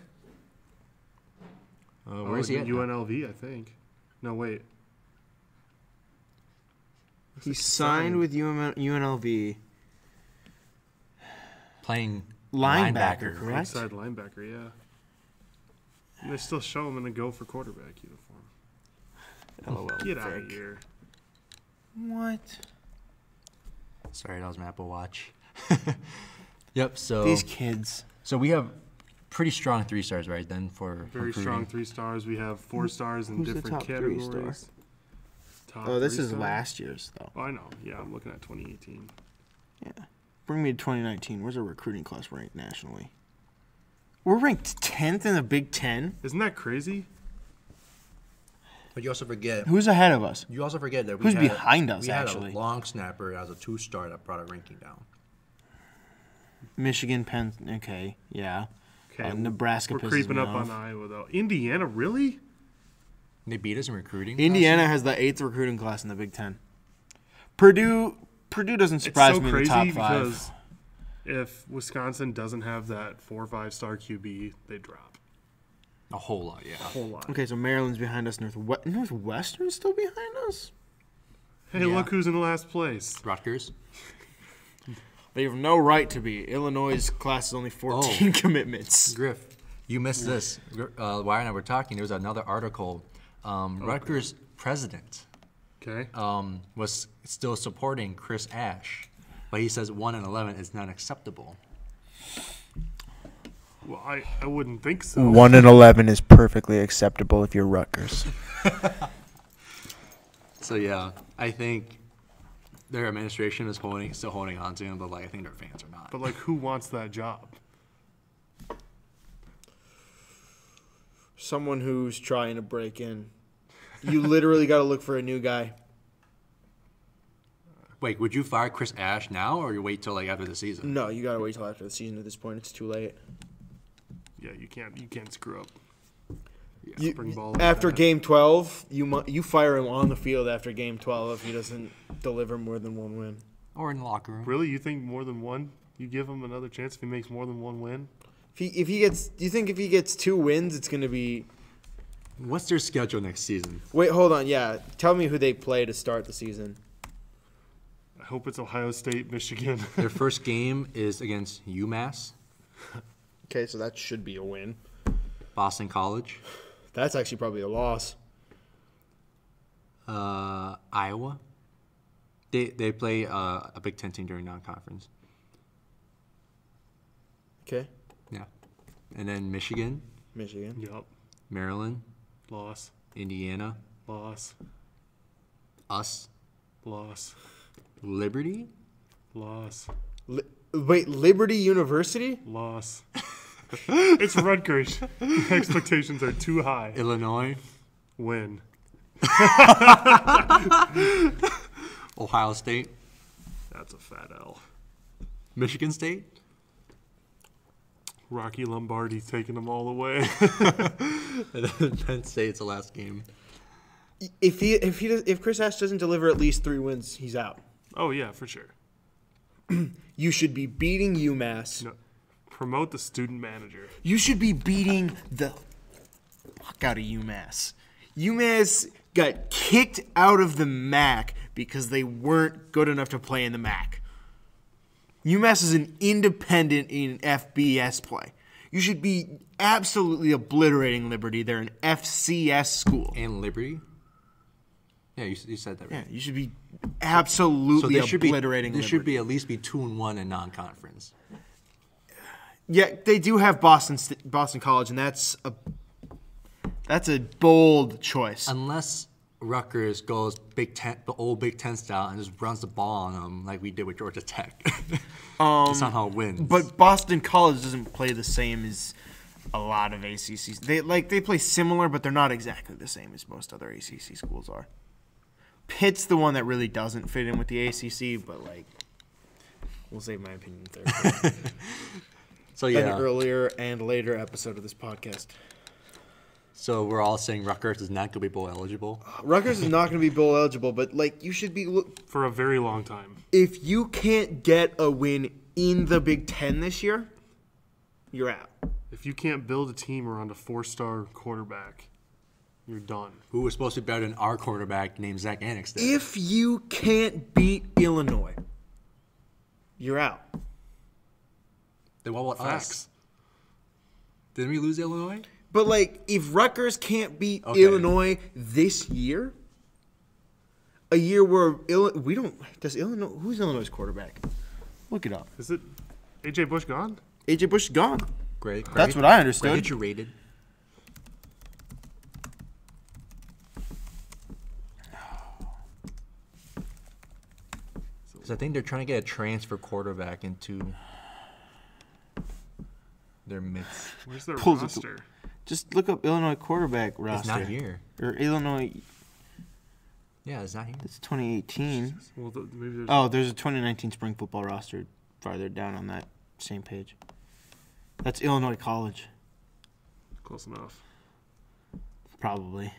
Uh, where oh, is he at? U N L V, I think. No, wait. He signed with U N L V. Playing linebacker, correct? Right side linebacker, yeah. And they still show him in a go for quarterback uniform. L O L. Get out of here. What? Sorry, that was my Apple Watch. Yep, so. These kids. So we have pretty strong three stars, right, then, for Very recruiting. strong three stars. We have four stars in Who's different categories. Three star? Oh, this is last year's, though. Oh, I know. Yeah, I'm looking at twenty eighteen. Yeah. Bring me to twenty nineteen. Where's our recruiting class ranked nationally? We're ranked tenth in the Big Ten. Isn't that crazy? But you also forget. Who's ahead of us? You also forget that we Who's had, behind us, we actually. had a long snapper as a two-star that brought our ranking down. Michigan, Penn, okay, yeah. Okay. Uh, Nebraska We're pisses creeping me up off. on Iowa, though. Indiana, really? They beat us in recruiting. Indiana class? has the eighth recruiting class in the Big Ten. Purdue, Purdue doesn't surprise so me in the top five. if Wisconsin doesn't have that four or five star Q B, they drop. A whole lot, yeah. A whole lot. Okay, so Maryland's behind us. Northwest, Northwestern's still behind us? Hey, yeah. Look who's in last place. Rutgers. They have no right to be. Illinois' class is only fourteen oh. commitments. Griff, you missed this. Uh, Wyatt and I were talking. There was another article. Um, okay. Rutgers president okay. um, was still supporting Chris Ash, but he says one and eleven is not acceptable. Well, I, I wouldn't think so. one and eleven is perfectly acceptable if you're Rutgers. So, yeah, I think their administration is holding, still holding on to him, but, like, I think their fans are not. But, like, who wants that job? Someone who's trying to break in. You literally got to look for a new guy. Wait, would you fire Chris Ash now or you wait till, like, after the season? No, you got to wait till after the season at this point. It's too late. Yeah, you can't you can't screw up. Yeah, you, spring ball after that. game twelve, you mu you fire him on the field after game twelve if he doesn't deliver more than one win. Or in the locker room. Really? You think more than one? You give him another chance if he makes more than one win? If he if he gets do you think if he gets two wins it's going to be what's their schedule next season? Wait, hold on. Yeah, tell me who they play to start the season. I hope it's Ohio State, Michigan. Their first game is against UMass. Okay, so that should be a win. Boston College. That's actually probably a loss. Uh, Iowa. They they play uh, a Big Ten team during non-conference. Okay. Yeah. And then Michigan. Michigan. Yep. Maryland. Loss. Indiana. Loss. Us. Loss. Liberty. Loss. Li Wait, Liberty University? Loss. It's Rutgers. Expectations are too high. Illinois? Win. Ohio State? That's a fat L. Michigan State? Rocky Lombardi's taking them all away. And then Penn State's the last game. If he if he does, if Chris Ash doesn't deliver at least three wins, he's out. Oh yeah, for sure. You should be beating UMass. No, promote the student manager. You should be beating the fuck out of UMass. UMass got kicked out of the M A C because they weren't good enough to play in the M A C. UMass is an independent in F B S play. You should be absolutely obliterating Liberty. They're an F C S school. And Liberty? Yeah, you, you said that right. Yeah, you should be absolutely so obliterating be, Liberty. There should be at least be two and one in non-conference. Yeah, they do have Boston Boston College, and that's a that's a bold choice. Unless Rutgers goes Big Ten, the old Big Ten style, and just runs the ball on them like we did with Georgia Tech. um, that's not how it wins. But Boston College doesn't play the same as a lot of A C Cs. They like they play similar, but they're not exactly the same as most other A C C schools are. Pitt's the one that really doesn't fit in with the A C C, but, like, we'll save my opinion there. So, yeah. An earlier and later episode of this podcast. So, we're all saying Rutgers is not going to be bowl eligible? Uh, Rutgers is not going to be bowl eligible, but, like, you should be – for a very long time. If you can't get a win in the Big Ten this year, you're out. If you can't build a team around a four-star quarterback – you're done. Who was supposed to be better than our quarterback named Zach Anixter. If you can't beat Illinois, you're out. Then what about Facts. us? Didn't we lose Illinois? But, like, if Rutgers can't beat okay. Illinois this year, a year where Ill we don't – does Illinois – who's Illinois' quarterback? Look it up. Is it A J Bush gone? A J Bush gone. Great. Great. That's what I understood. Graduated. So I think they're trying to get a transfer quarterback into their midst. Where's their Pulls roster? Just look up Illinois quarterback roster. It's not here. Or Illinois. Yeah, it's not here. It's twenty eighteen. Well, th maybe there's oh, there's a twenty nineteen spring football roster farther down on that same page. That's Illinois College. Close enough. Probably.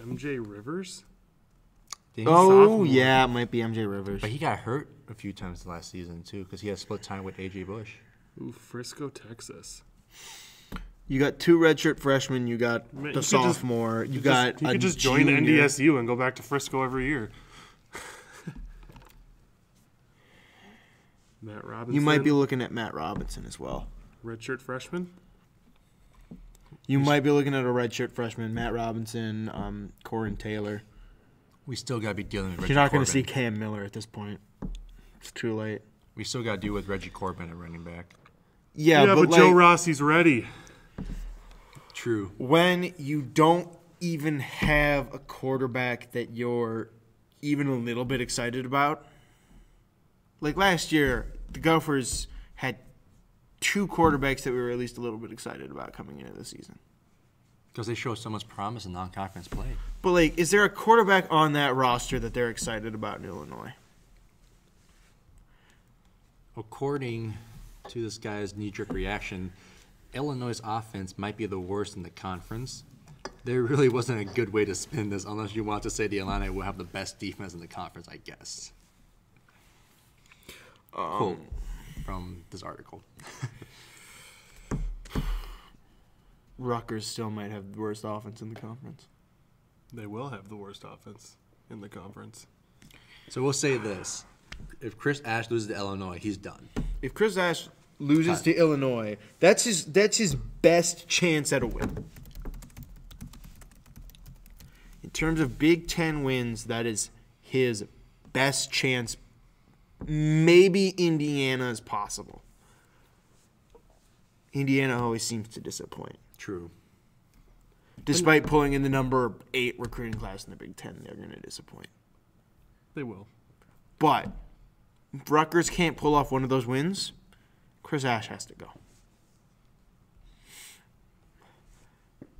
M J Rivers? Oh, yeah, it might be M J Rivers. But he got hurt a few times last season, too, because he had split time with A J. Bush. Ooh, Frisco, Texas. You got two redshirt freshmen. You got Man, the you sophomore. Just, you, you got just, You a could just junior. Join N D S U and go back to Frisco every year. Matt Robinson. You might be looking at Matt Robinson as well. Redshirt freshman? You might be looking at a redshirt freshman, Matt Robinson, um, Corin Taylor. We still got to be dealing with Reggie You're not going to see Cam Miller at this point. It's too late. We still got to deal with Reggie Corbin at running back. Yeah, yeah but, but like, Joe Rossi's ready. True. When you don't even have a quarterback that you're even a little bit excited about. Like last year, the Gophers had two quarterbacks that we were at least a little bit excited about coming into the season. Because they show so much promise in non-conference play. But, like, is there a quarterback on that roster that they're excited about in Illinois? According to this guy's knee-jerk reaction, Illinois' offense might be the worst in the conference. There really wasn't a good way to spin this unless you want to say the Illini will have the best defense in the conference, I guess. Um, cool. From this article. Rutgers still might have the worst offense in the conference. They will have the worst offense in the conference. So we'll say this. If Chris Ash loses to Illinois, he's done. If Chris Ash loses Cut. to Illinois, that's his that's his best chance at a win. In terms of Big Ten wins, that is his best chance. Maybe Indiana is possible. Indiana always seems to disappoint. True. Despite and, pulling in the number eight recruiting class in the Big Ten, they're going to disappoint. They will. But if Rutgers can't pull off one of those wins, Chris Ash has to go.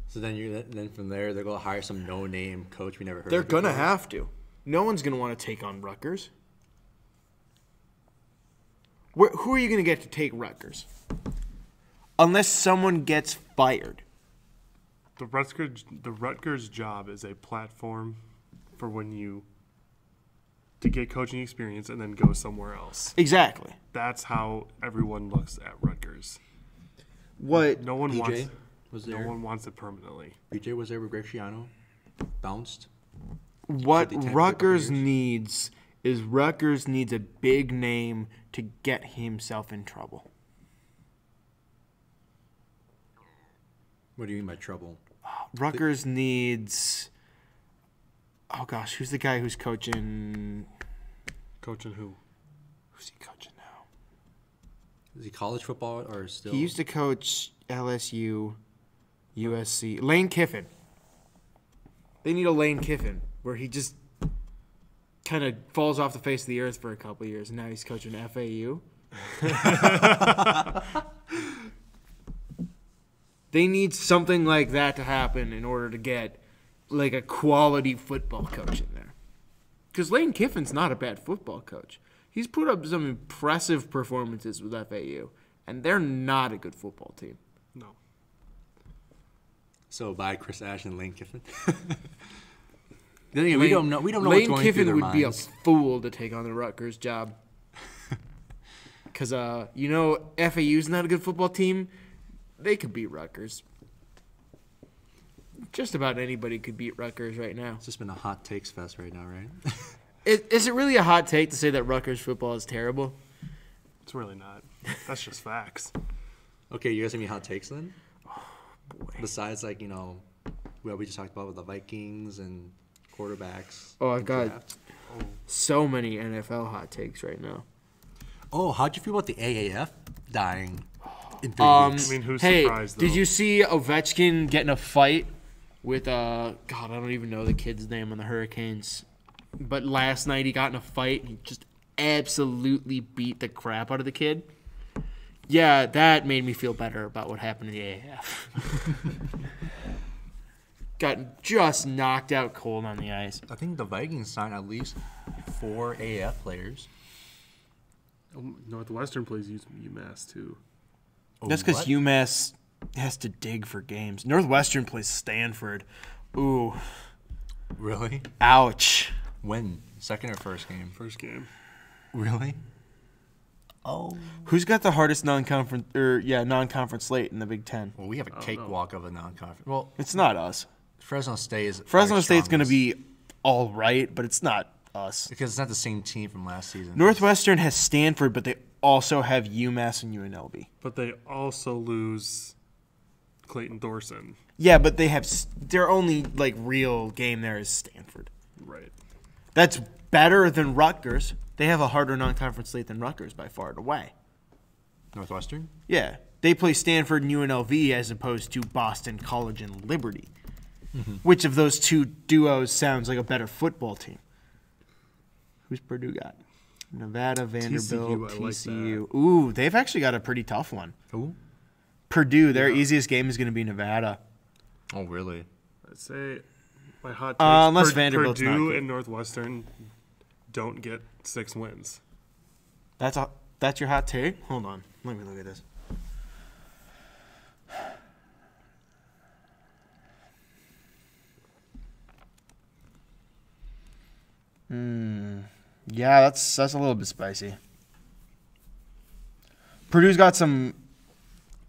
So then you then from there, they're going to hire some no-name coach we never heard of. They're going to have to. No one's going to want to take on Rutgers. Where, who are you going to get to take Rutgers? Unless someone gets fired. The Rutgers, the Rutgers job is a platform for when you to get coaching experience and then go somewhere else. Exactly. That's how everyone looks at Rutgers. What no one P J wants was there. No one wants it permanently. P J was there with Graciano, bounced. What Rutgers needs is Rutgers needs a big name to get himself in trouble. What do you mean by trouble? Rutgers the, needs. Oh gosh, who's the guy who's coaching? Coaching who? Who's he coaching now? Is he college football or still? He used to coach L S U, U S C. Lane Kiffin. They need a Lane Kiffin where he just kind of falls off the face of the earth for a couple of years, and now he's coaching F A U. They need something like that to happen in order to get, like, a quality football coach in there. Because Lane Kiffin's not a bad football coach. He's put up some impressive performances with F A U, and they're not a good football team. No. So, bye, Chris Ash and Lane Kiffin. Lane, we don't know. We don't know. Lane what's going Kiffin through their would minds. Be a fool to take on the Rutgers job. Because uh, you know F A U's not a good football team. They could beat Rutgers. Just about anybody could beat Rutgers right now. It's just been a hot takes fest right now, right? is, is it really a hot take to say that Rutgers football is terrible? It's really not. That's just facts. Okay, you guys have any hot takes then? Oh, boy. Besides, like, you know, what we just talked about with the Vikings and quarterbacks. Oh, I've got oh. so many N F L hot takes right now. Oh, how'd you feel about the A A F dying? Um, I mean, who's hey, surprised, though? Did you see Ovechkin getting a fight with, uh, God, I don't even know the kid's name on the Hurricanes. But last night he got in a fight and he just absolutely beat the crap out of the kid. Yeah, that made me feel better about what happened in the A A F. Got just knocked out cold on the ice. I think the Vikings signed at least four A A F players. Northwestern plays UMass, too. Oh, that's because UMass has to dig for games. Northwestern plays Stanford. Ooh. Really? Ouch. When? Second or first game? First game. Really? Oh. Who's got the hardest non-conference or yeah non-conference slate in the Big Ten? Well, we have a cakewalk of a non-conference. Well, it's not us. Fresno State is. Fresno State's going to be all right, but it's not us because it's not the same team from last season. Northwestern has Stanford, but they also have UMass and U N L V. But they also lose Clayton Thorson. Yeah, but they have their only like real game there is Stanford. Right. That's better than Rutgers. They have a harder non-conference slate than Rutgers by far and away. Northwestern? Yeah. They play Stanford and U N L V as opposed to Boston College and Liberty. Mm-hmm. Which of those two duos sounds like a better football team? Who's Purdue got? Nevada, Vanderbilt, T C U. T C U. Like Ooh, they've actually got a pretty tough one. Who? Purdue. Their yeah. easiest game is going to be Nevada. Oh, really? I'd say my hot take uh, unless Pur Vanderbilt's Purdue not and Northwestern don't get six wins. That's a, that's your hot take? Hold on. Let me look at this. Hmm. Yeah, that's that's a little bit spicy. Purdue's got some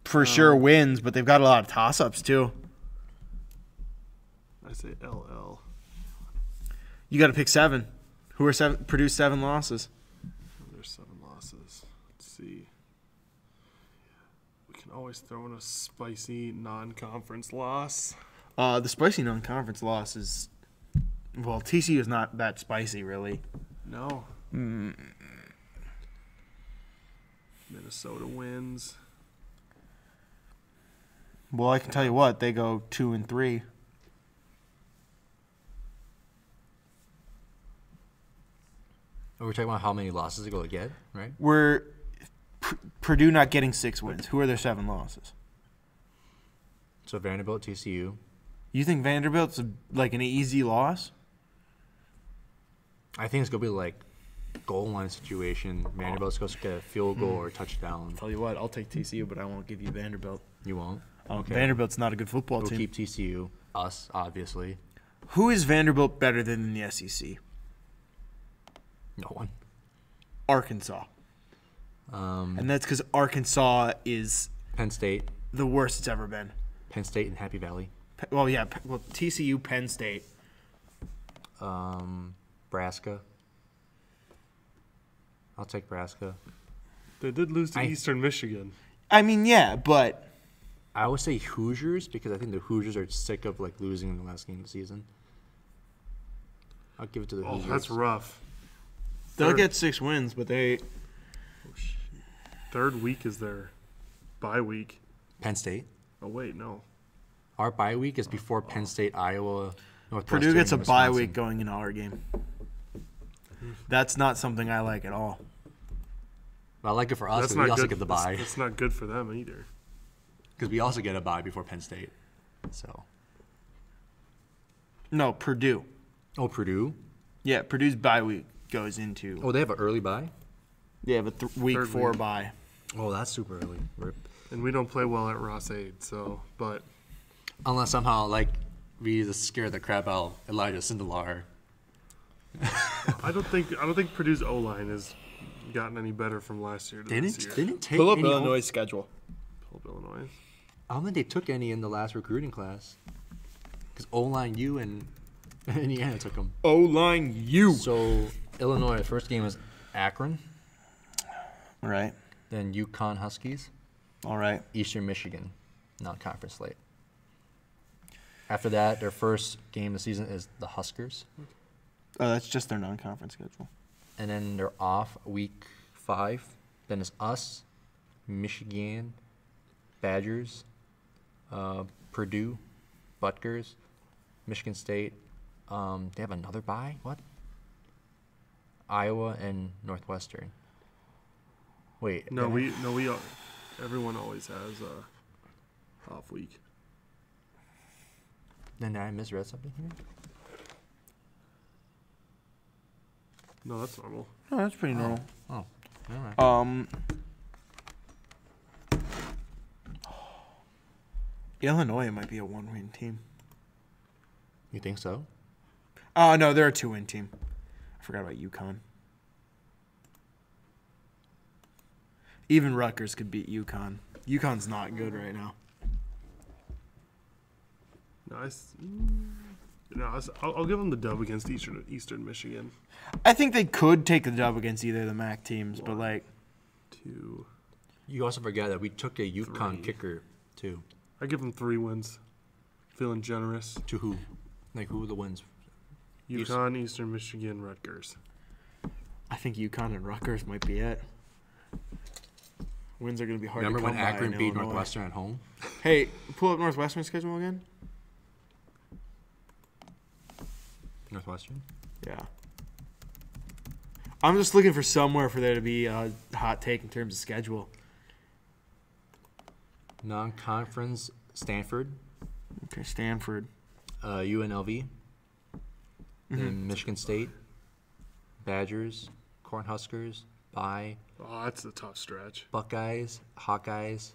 for um, sure wins, but they've got a lot of toss-ups too. I say L L. You got to pick seven. Who are seven? Purdue's seven losses. There's seven losses. Let's see. We can always throw in a spicy non-conference loss. Uh, the spicy non-conference loss is, well, T C U is not that spicy, really. No. Mm. Minnesota wins. Well, I can tell you what, they go two and three. Oh, we're talking about how many losses they go to get, right? We're P Purdue not getting six wins. Who are their seven losses? So Vanderbilt, T C U. You think Vanderbilt's like an easy loss? I think it's going to be like goal line situation. Vanderbilt's going to get a field goal mm. or a touchdown. I'll tell you what, I'll take T C U, but I won't give you Vanderbilt. You won't? Okay. Vanderbilt's not a good football we'll team. We'll keep T C U. Us, obviously. Who is Vanderbilt better than in the S E C? No one. Arkansas. Um, and that's because Arkansas is Penn State. The worst it's ever been. Penn State and Happy Valley. Pe well, yeah. Pe well, T C U, Penn State. Um, Nebraska. I'll take Nebraska. They did lose to I, Eastern Michigan. I mean, yeah, but I always say Hoosiers because I think the Hoosiers are sick of like losing in the last game of the season. I'll give it to the oh, Hoosiers. That's rough. They'll third. Get six wins, but they oh, third week is their bye week. Penn State? Oh, wait, no. Our bye week is before oh. Penn State, Iowa, Northwestern. Purdue gets a bye week going into our game. That's not something I like at all. Well, I like it for us, but we also get the bye. That's, that's not good for them either. Because we also get a bye before Penn State. So. No, Purdue. Oh, Purdue? Yeah, Purdue's bye week. Goes into oh, they have an early bye. Yeah, but th week Third four week. Bye. Oh, that's super early. Rip. And we don't play well at Ross Aid, so but unless somehow like we just scare the crap out of Elijah Sindelar. I don't think I don't think Purdue's O line has gotten any better from last year. To they this didn't. Year. They didn't take pull up any Illinois schedule. Pull up Illinois. I don't think they took any in the last recruiting class because O line U and Indiana took them. O line U. So. Illinois, first game is Akron. All right. Then UConn Huskies. All right. Eastern Michigan, non-conference slate. After that, their first game of the season is the Huskers. Oh, that's just their non-conference schedule. And then they're off week five. Then it's us, Michigan, Badgers, uh, Purdue, Rutgers, Michigan State. Um, they have another bye? What? Iowa and Northwestern. Wait. No, we no we all, everyone always has a off week. Then did I misread something here? No, that's normal. No, that's pretty normal. Oh, oh. All right. Um. Illinois might be a one-win team. You think so? Oh uh, no, they're a two-win team. Forgot about UConn. Even Rutgers could beat UConn. UConn's not good right now. No, I, no I'll, I'll give them the dub against Eastern, Eastern Michigan. I think they could take the dub against either of the MAC teams, One, but like two. You also forget that we took a UConn three. kicker too. I give them three wins. Feeling generous. To who? Like who are the wins? UConn, East. Eastern Michigan, Rutgers. I think UConn and Rutgers might be it. Wins are going to be hard Remember to come by. Remember when Akron beat Northwestern at home? Hey, pull up Northwestern's schedule again. Northwestern? Yeah. I'm just looking for somewhere for there to be a hot take in terms of schedule. Non-conference, Stanford. Okay, Stanford. Uh, U N L V. Mm-hmm. Then Michigan State. Badgers. Cornhuskers. Bye. Oh, that's the tough stretch. Buckeyes, Hawkeyes,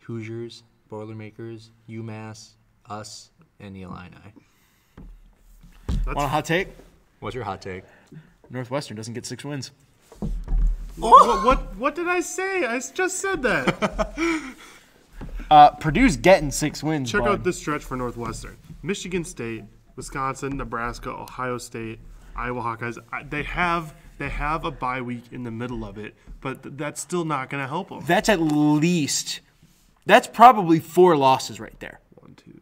Hoosiers, Boilermakers, UMass, us, and the Illini. That's Want a hot take? What's your hot take? Northwestern doesn't get six wins. Oh! What, what, what did I say? I just said that. uh, Purdue's getting six wins. Check bud. out this stretch for Northwestern. Michigan State, Wisconsin, Nebraska, Ohio State, Iowa Hawkeyes. They have... They have a bye week in the middle of it, but th that's still not going to help them. That's at least – that's probably four losses right there. One, two.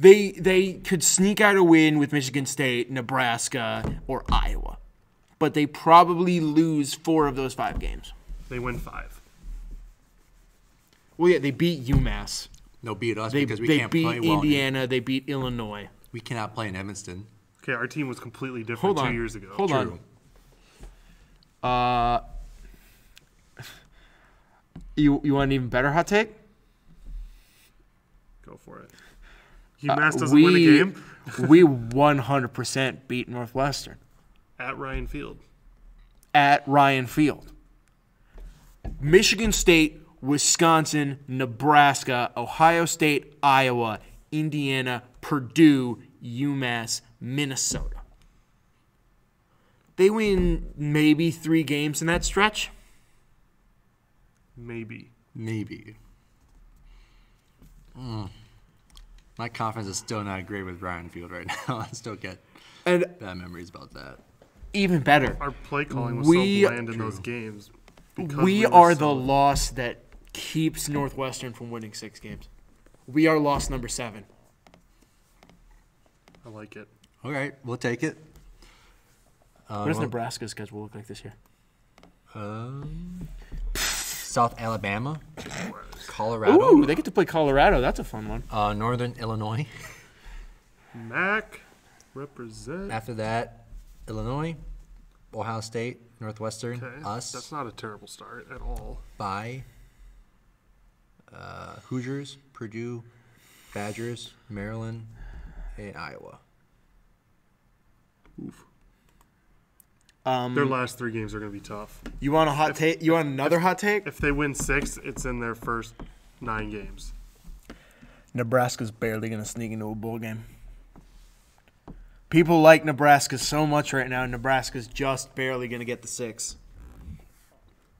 They, they could sneak out a win with Michigan State, Nebraska, or Iowa, but they probably lose four of those five games. They win five. Well, yeah, they beat UMass. No, beat us they, because we can't play well. They beat Indiana. They beat Illinois. We cannot play in Evanston. Okay, our team was completely different two years ago. Hold True. on. Uh, you you want an even better hot take? Go for it. UMass uh, doesn't we, win a game. We one hundred percent beat Northwestern. At Ryan Field. At Ryan Field. Michigan State, Wisconsin, Nebraska, Ohio State, Iowa, Indiana, Purdue, UMass, Minnesota. They win maybe three games in that stretch. Maybe. Maybe. Mm. My confidence is still not great with Ryan Field right now. I still get and bad memories about that. Even better. Our play calling was we, so bland in true. those games. We are so the loss that keeps Northwestern from winning six games. We are loss number seven. I like it. All right, we'll take it. Uh, what does well, Nebraska's schedule look like this year? Um, South Alabama, Colorado. Ooh, they get to play Colorado. That's a fun one. Uh, Northern Illinois. MAC represent. After that, Illinois, Ohio State, Northwestern, okay. us. That's not a terrible start at all. Bye. Uh, Hoosiers, Purdue, Badgers, Maryland, and Iowa. Oof. Um, their last three games are going to be tough. You want a hot take? You want another if, hot take? If they win six, it's in their first nine games. Nebraska's barely going to sneak into a bowl game. People like Nebraska so much right now, and Nebraska's just barely going to get the six.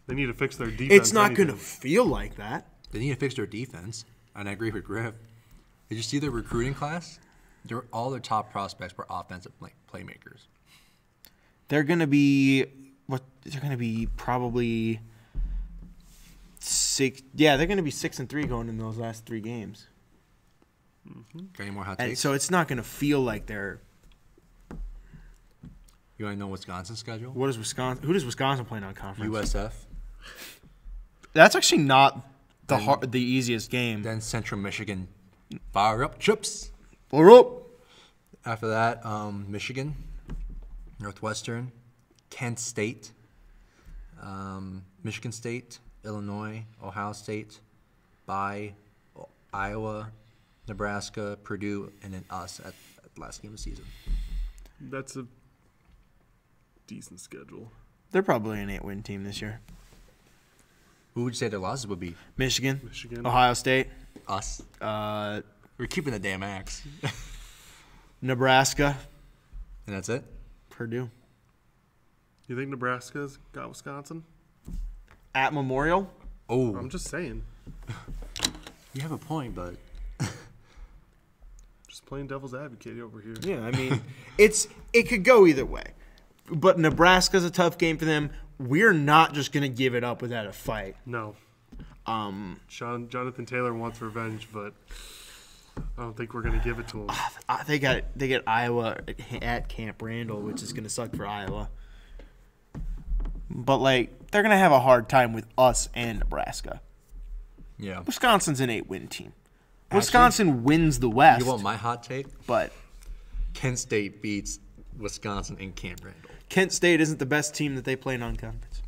They need to fix their defense. It's not going to feel like that. They need to fix their defense, and I agree with Griff. Did you see their recruiting class? They're, all their top prospects were offensive play, playmakers. They're gonna be what? They're gonna be probably six. Yeah, they're gonna be six and three going in those last three games. Mm-hmm. Got any more hot takes? And so it's not gonna feel like they're. You want to know Wisconsin's schedule? What is Wisconsin? Who does Wisconsin play non-conference? U S F. That's actually not the then, hard, the easiest game. Then Central Michigan, fire up chips. After that, um, Michigan, Northwestern, Kent State, um, Michigan State, Illinois, Ohio State, by Iowa, Nebraska, Purdue, and then us at, at the last game of the season. That's a decent schedule. They're probably an eight-win team this year. Who would you say their losses would be? Michigan, Michigan, Ohio State, us. Uh, We're keeping the damn axe. Nebraska. And that's it? Purdue. You think Nebraska's got Wisconsin? at Memorial. Oh, I'm just saying. You have a point, but just playing devil's advocate over here. Yeah, I mean, it's it could go either way. But Nebraska's a tough game for them. We're not just going to give it up without a fight. No. Um, Sean, Jonathan Taylor wants revenge, but I don't think we're going to give it to him. I, they got they got Iowa at Camp Randall, which is going to suck for Iowa. But, like, they're going to have a hard time with us and Nebraska. Yeah. Wisconsin's an eight-win team. Actually, Wisconsin wins the West. You want my hot take? But Kent State beats Wisconsin and Camp Randall. Kent State isn't the best team that they play non-conference.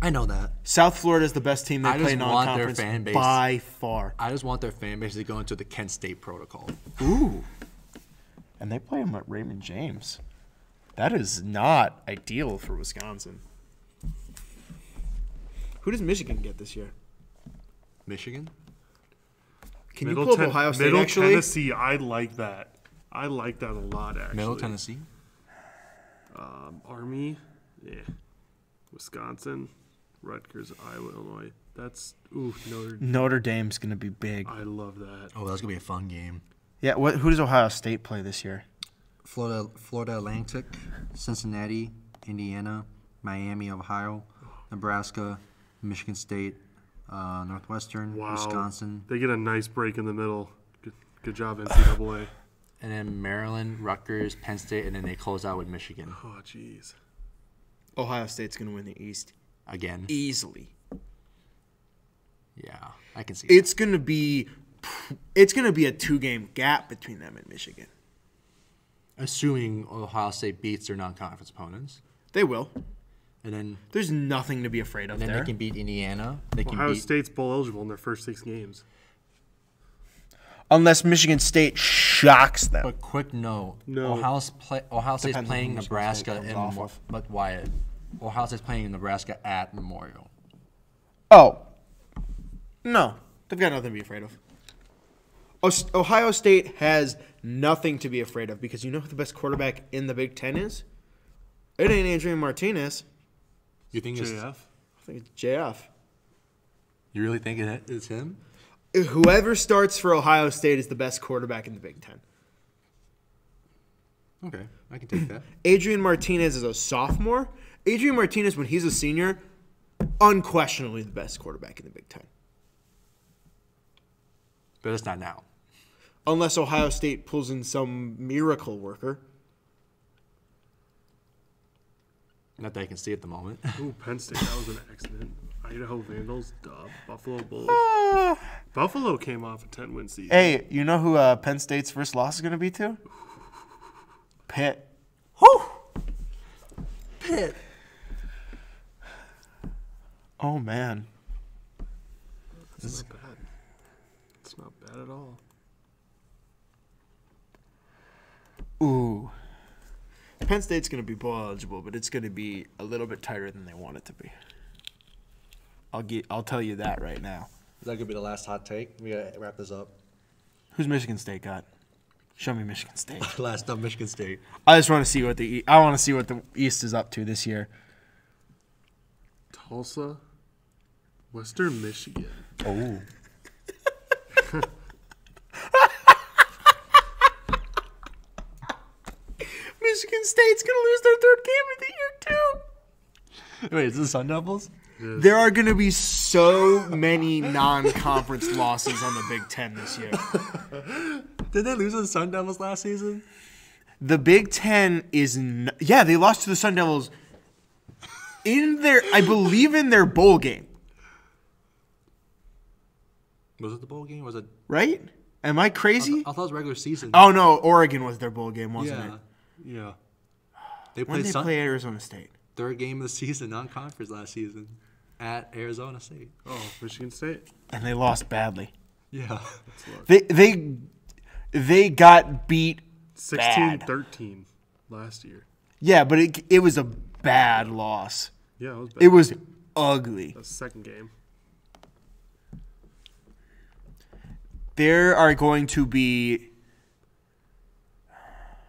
I know that. South Florida is the best team they I play non-conference fan base, by far. I just want their fan base to go into the Kent State protocol. Ooh. And they play them at Raymond James. That is not ideal for Wisconsin. Who does Michigan get this year? Michigan? Can Middle you pull up Ohio State, Middle actually? Middle Tennessee, I like that. I like that a lot, actually. Middle Tennessee? Um, Army, yeah, Wisconsin, Rutgers, Iowa, Illinois. That's ooh Notre Dame. Notre Dame's gonna be big. I love that. Oh, that's gonna be a fun game. Yeah. What? Who does Ohio State play this year? Florida, Florida Atlantic, Cincinnati, Indiana, Miami, Ohio, Nebraska, Michigan State, uh, Northwestern, wow. Wisconsin. They get a nice break in the middle. Good, good job, N C double A. And then Maryland, Rutgers, Penn State, and then they close out with Michigan. Oh, jeez. Ohio State's going to win the East. Again. Easily. Yeah, I can see it's going to be It's going to be a two-game gap between them and Michigan. Assuming Ohio State beats their non-conference opponents. They will. And then there's nothing to be afraid of and then there. They can beat Indiana. They can Ohio beat State's bowl eligible in their first six games. Unless Michigan State shocks them. But quick note, no. Ohio's play, Ohio State's Depends playing Nebraska in Memorial. But Wyatt, Ohio State's playing Nebraska at Memorial. Oh. No. They've got nothing to be afraid of. Ohio State has nothing to be afraid of because you know who the best quarterback in the Big Ten is? It ain't Adrian Martinez. You think it's J F? I think it's J F. You really think it's him? Whoever starts for Ohio State is the best quarterback in the Big Ten. Okay, I can take that. Adrian Martinez is a sophomore. Adrian Martinez, when he's a senior, unquestionably the best quarterback in the Big Ten. But it's not now. Unless Ohio State pulls in some miracle worker. Not that I can see at the moment. Ooh, Penn State, that was an accident. Idaho Vandals, duh. Buffalo Bulls. Uh, Buffalo came off a ten-win season. Hey, you know who uh, Penn State's first loss is going to be to? Pitt. Whew. Pitt. Oh, man. That's this not is... bad. It's not bad at all. Ooh. Penn State's going to be bowl eligible, but it's going to be a little bit tighter than they want it to be. I'll get. I'll tell you that right now. Is that gonna be the last hot take? We gotta wrap this up. Who's Michigan State got? Show me Michigan State. Last up, Michigan State. I just want to see what the I want to see what the East is up to this year. Tulsa, Western Michigan. Oh. Michigan State's gonna lose their third game of the year too. Wait, is this the Sun Devils? Yes. There are going to be so many non-conference losses on the Big Ten this year. Did they lose to the Sun Devils last season? The Big Ten is n yeah, they lost to the Sun Devils in their, I believe, in their bowl game. Was it the bowl game? Was it right? Am I crazy? I, th I thought it was regular season. Oh no, Oregon was their bowl game, wasn't yeah. it? Yeah. They played when did they play Arizona State? Third game of the season, non-conference last season, at Arizona State. Oh, Michigan State. And they lost badly. Yeah. They they they got beat sixteen thirteen last year. Yeah, but it it was a bad loss. Yeah, it was bad. It was ugly. That's the second game. There are going to be...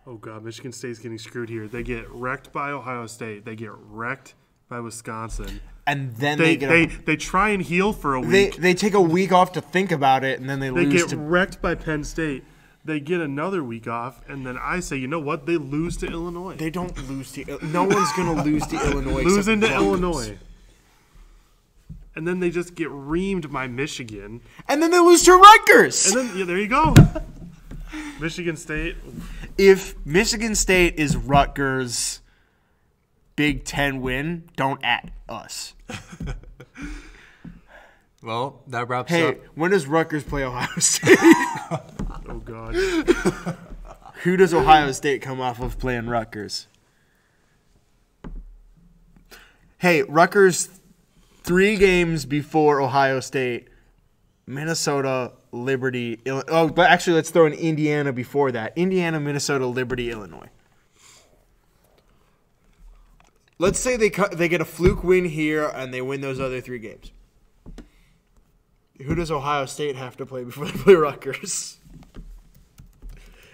Oh, God, Michigan State's getting screwed here. They get wrecked by Ohio State. They get wrecked by Wisconsin. and then they, they get they, a, they try and heal for a week. They, they take a week off to think about it, and then they, they lose. They get to, wrecked by Penn State. They get another week off, and then I say, you know what? They lose to Illinois. They don't lose to – no one's going to lose to Illinois. Losing to Illinois. And then they just get reamed by Michigan. And then they lose to Rutgers. And then yeah, there you go. Michigan State. If Michigan State is Rutgers' Big Ten win, don't at us. Well, that wraps hey, up. Hey, when does Rutgers play Ohio State? Oh, God. Who does Ohio State come off of playing Rutgers? Hey, Rutgers, three games before Ohio State, Minnesota, Liberty, Illinois. Oh, but actually, let's throw in Indiana before that. Indiana, Minnesota, Liberty, Illinois. Let's say they cu- they get a fluke win here and they win those other three games. Who does Ohio State have to play before they play Rutgers?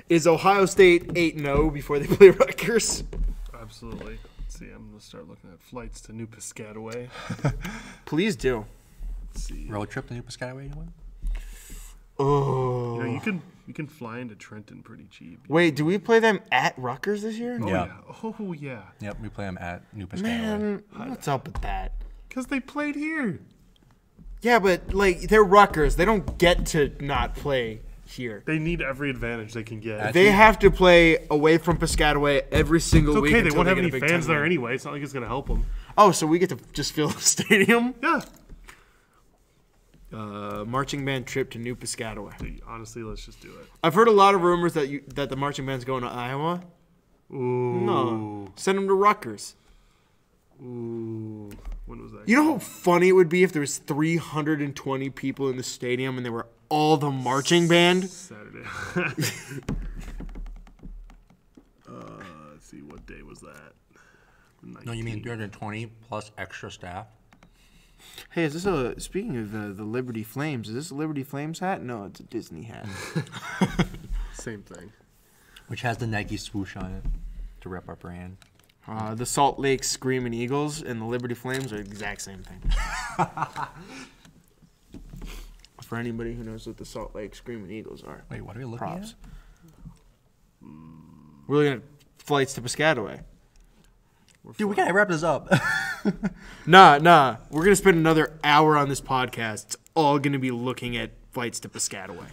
Is Ohio State eight and oh before they play Rutgers? Absolutely. Let's see, I'm going to start looking at flights to New Piscataway. Please do. Let's see. Road trip to New Piscataway, you want? Oh. Yeah, you can you can fly into Trenton pretty cheap. Wait, do we play them at Rutgers this year? Oh, yeah. yeah. Oh, yeah. Yep, we play them at New Piscataway. Man, what's up with that? Because they played here. Yeah, but, like, they're Rutgers. They don't get to not play here. They need every advantage they can get. They have to play away from Piscataway every single week. It's okay. Week they won't have any fans there anyway. It's not like it's going to help them. Oh, so we get to just fill the stadium? Yeah. Uh, marching band trip to New Piscataway. Dude, honestly, let's just do it. I've heard a lot of rumors that you, that the marching band's going to Iowa. Ooh. No. Send them to Rutgers. Ooh. When was that? You know how funny it would be if there was three hundred twenty people in the stadium and they were all the marching band? Saturday. uh, let's see, what day was that? nineteenth. No, you mean three hundred twenty plus extra staff? Hey, is this a, speaking of the, the Liberty Flames, is this a Liberty Flames hat? No, it's a Disney hat. Same thing. Which has the Nike swoosh on it to rep our brand. Uh, the Salt Lake Screaming Eagles and the Liberty Flames are the exact same thing. For anybody who knows what the Salt Lake Screaming Eagles are. Wait, what are we looking props. At? We're looking at flights to Piscataway. We're Dude, flying. We gotta wrap this up. nah, nah. We're gonna spend another hour on this podcast. It's all gonna be looking at flights to Piscataway.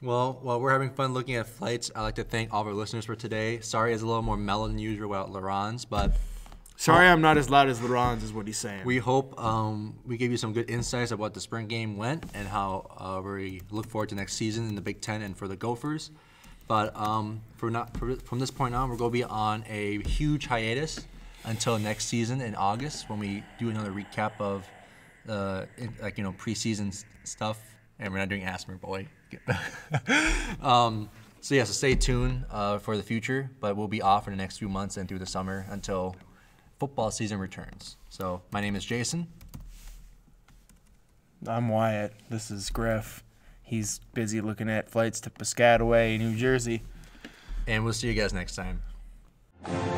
Well, while we're having fun looking at flights, I'd like to thank all of our listeners for today. Sorry it's a little more mellow than usual without Laurenz, but... Sorry I'm not as loud as Laurenz is what he's saying. We hope um, we gave you some good insights about the spring game went and how uh, we look forward to next season in the Big Ten and for the Gophers. But um, for not, for, from this point on, we're going to be on a huge hiatus until next season in August when we do another recap of uh, like you know preseason stuff. And we're not doing Asthma Boy. um, so yeah, so stay tuned uh, for the future, but we'll be off for the next few months and through the summer until football season returns. So my name is Jason. I'm Wyatt. This is Griff. He's busy looking at flights to Piscataway, New Jersey. And we'll see you guys next time.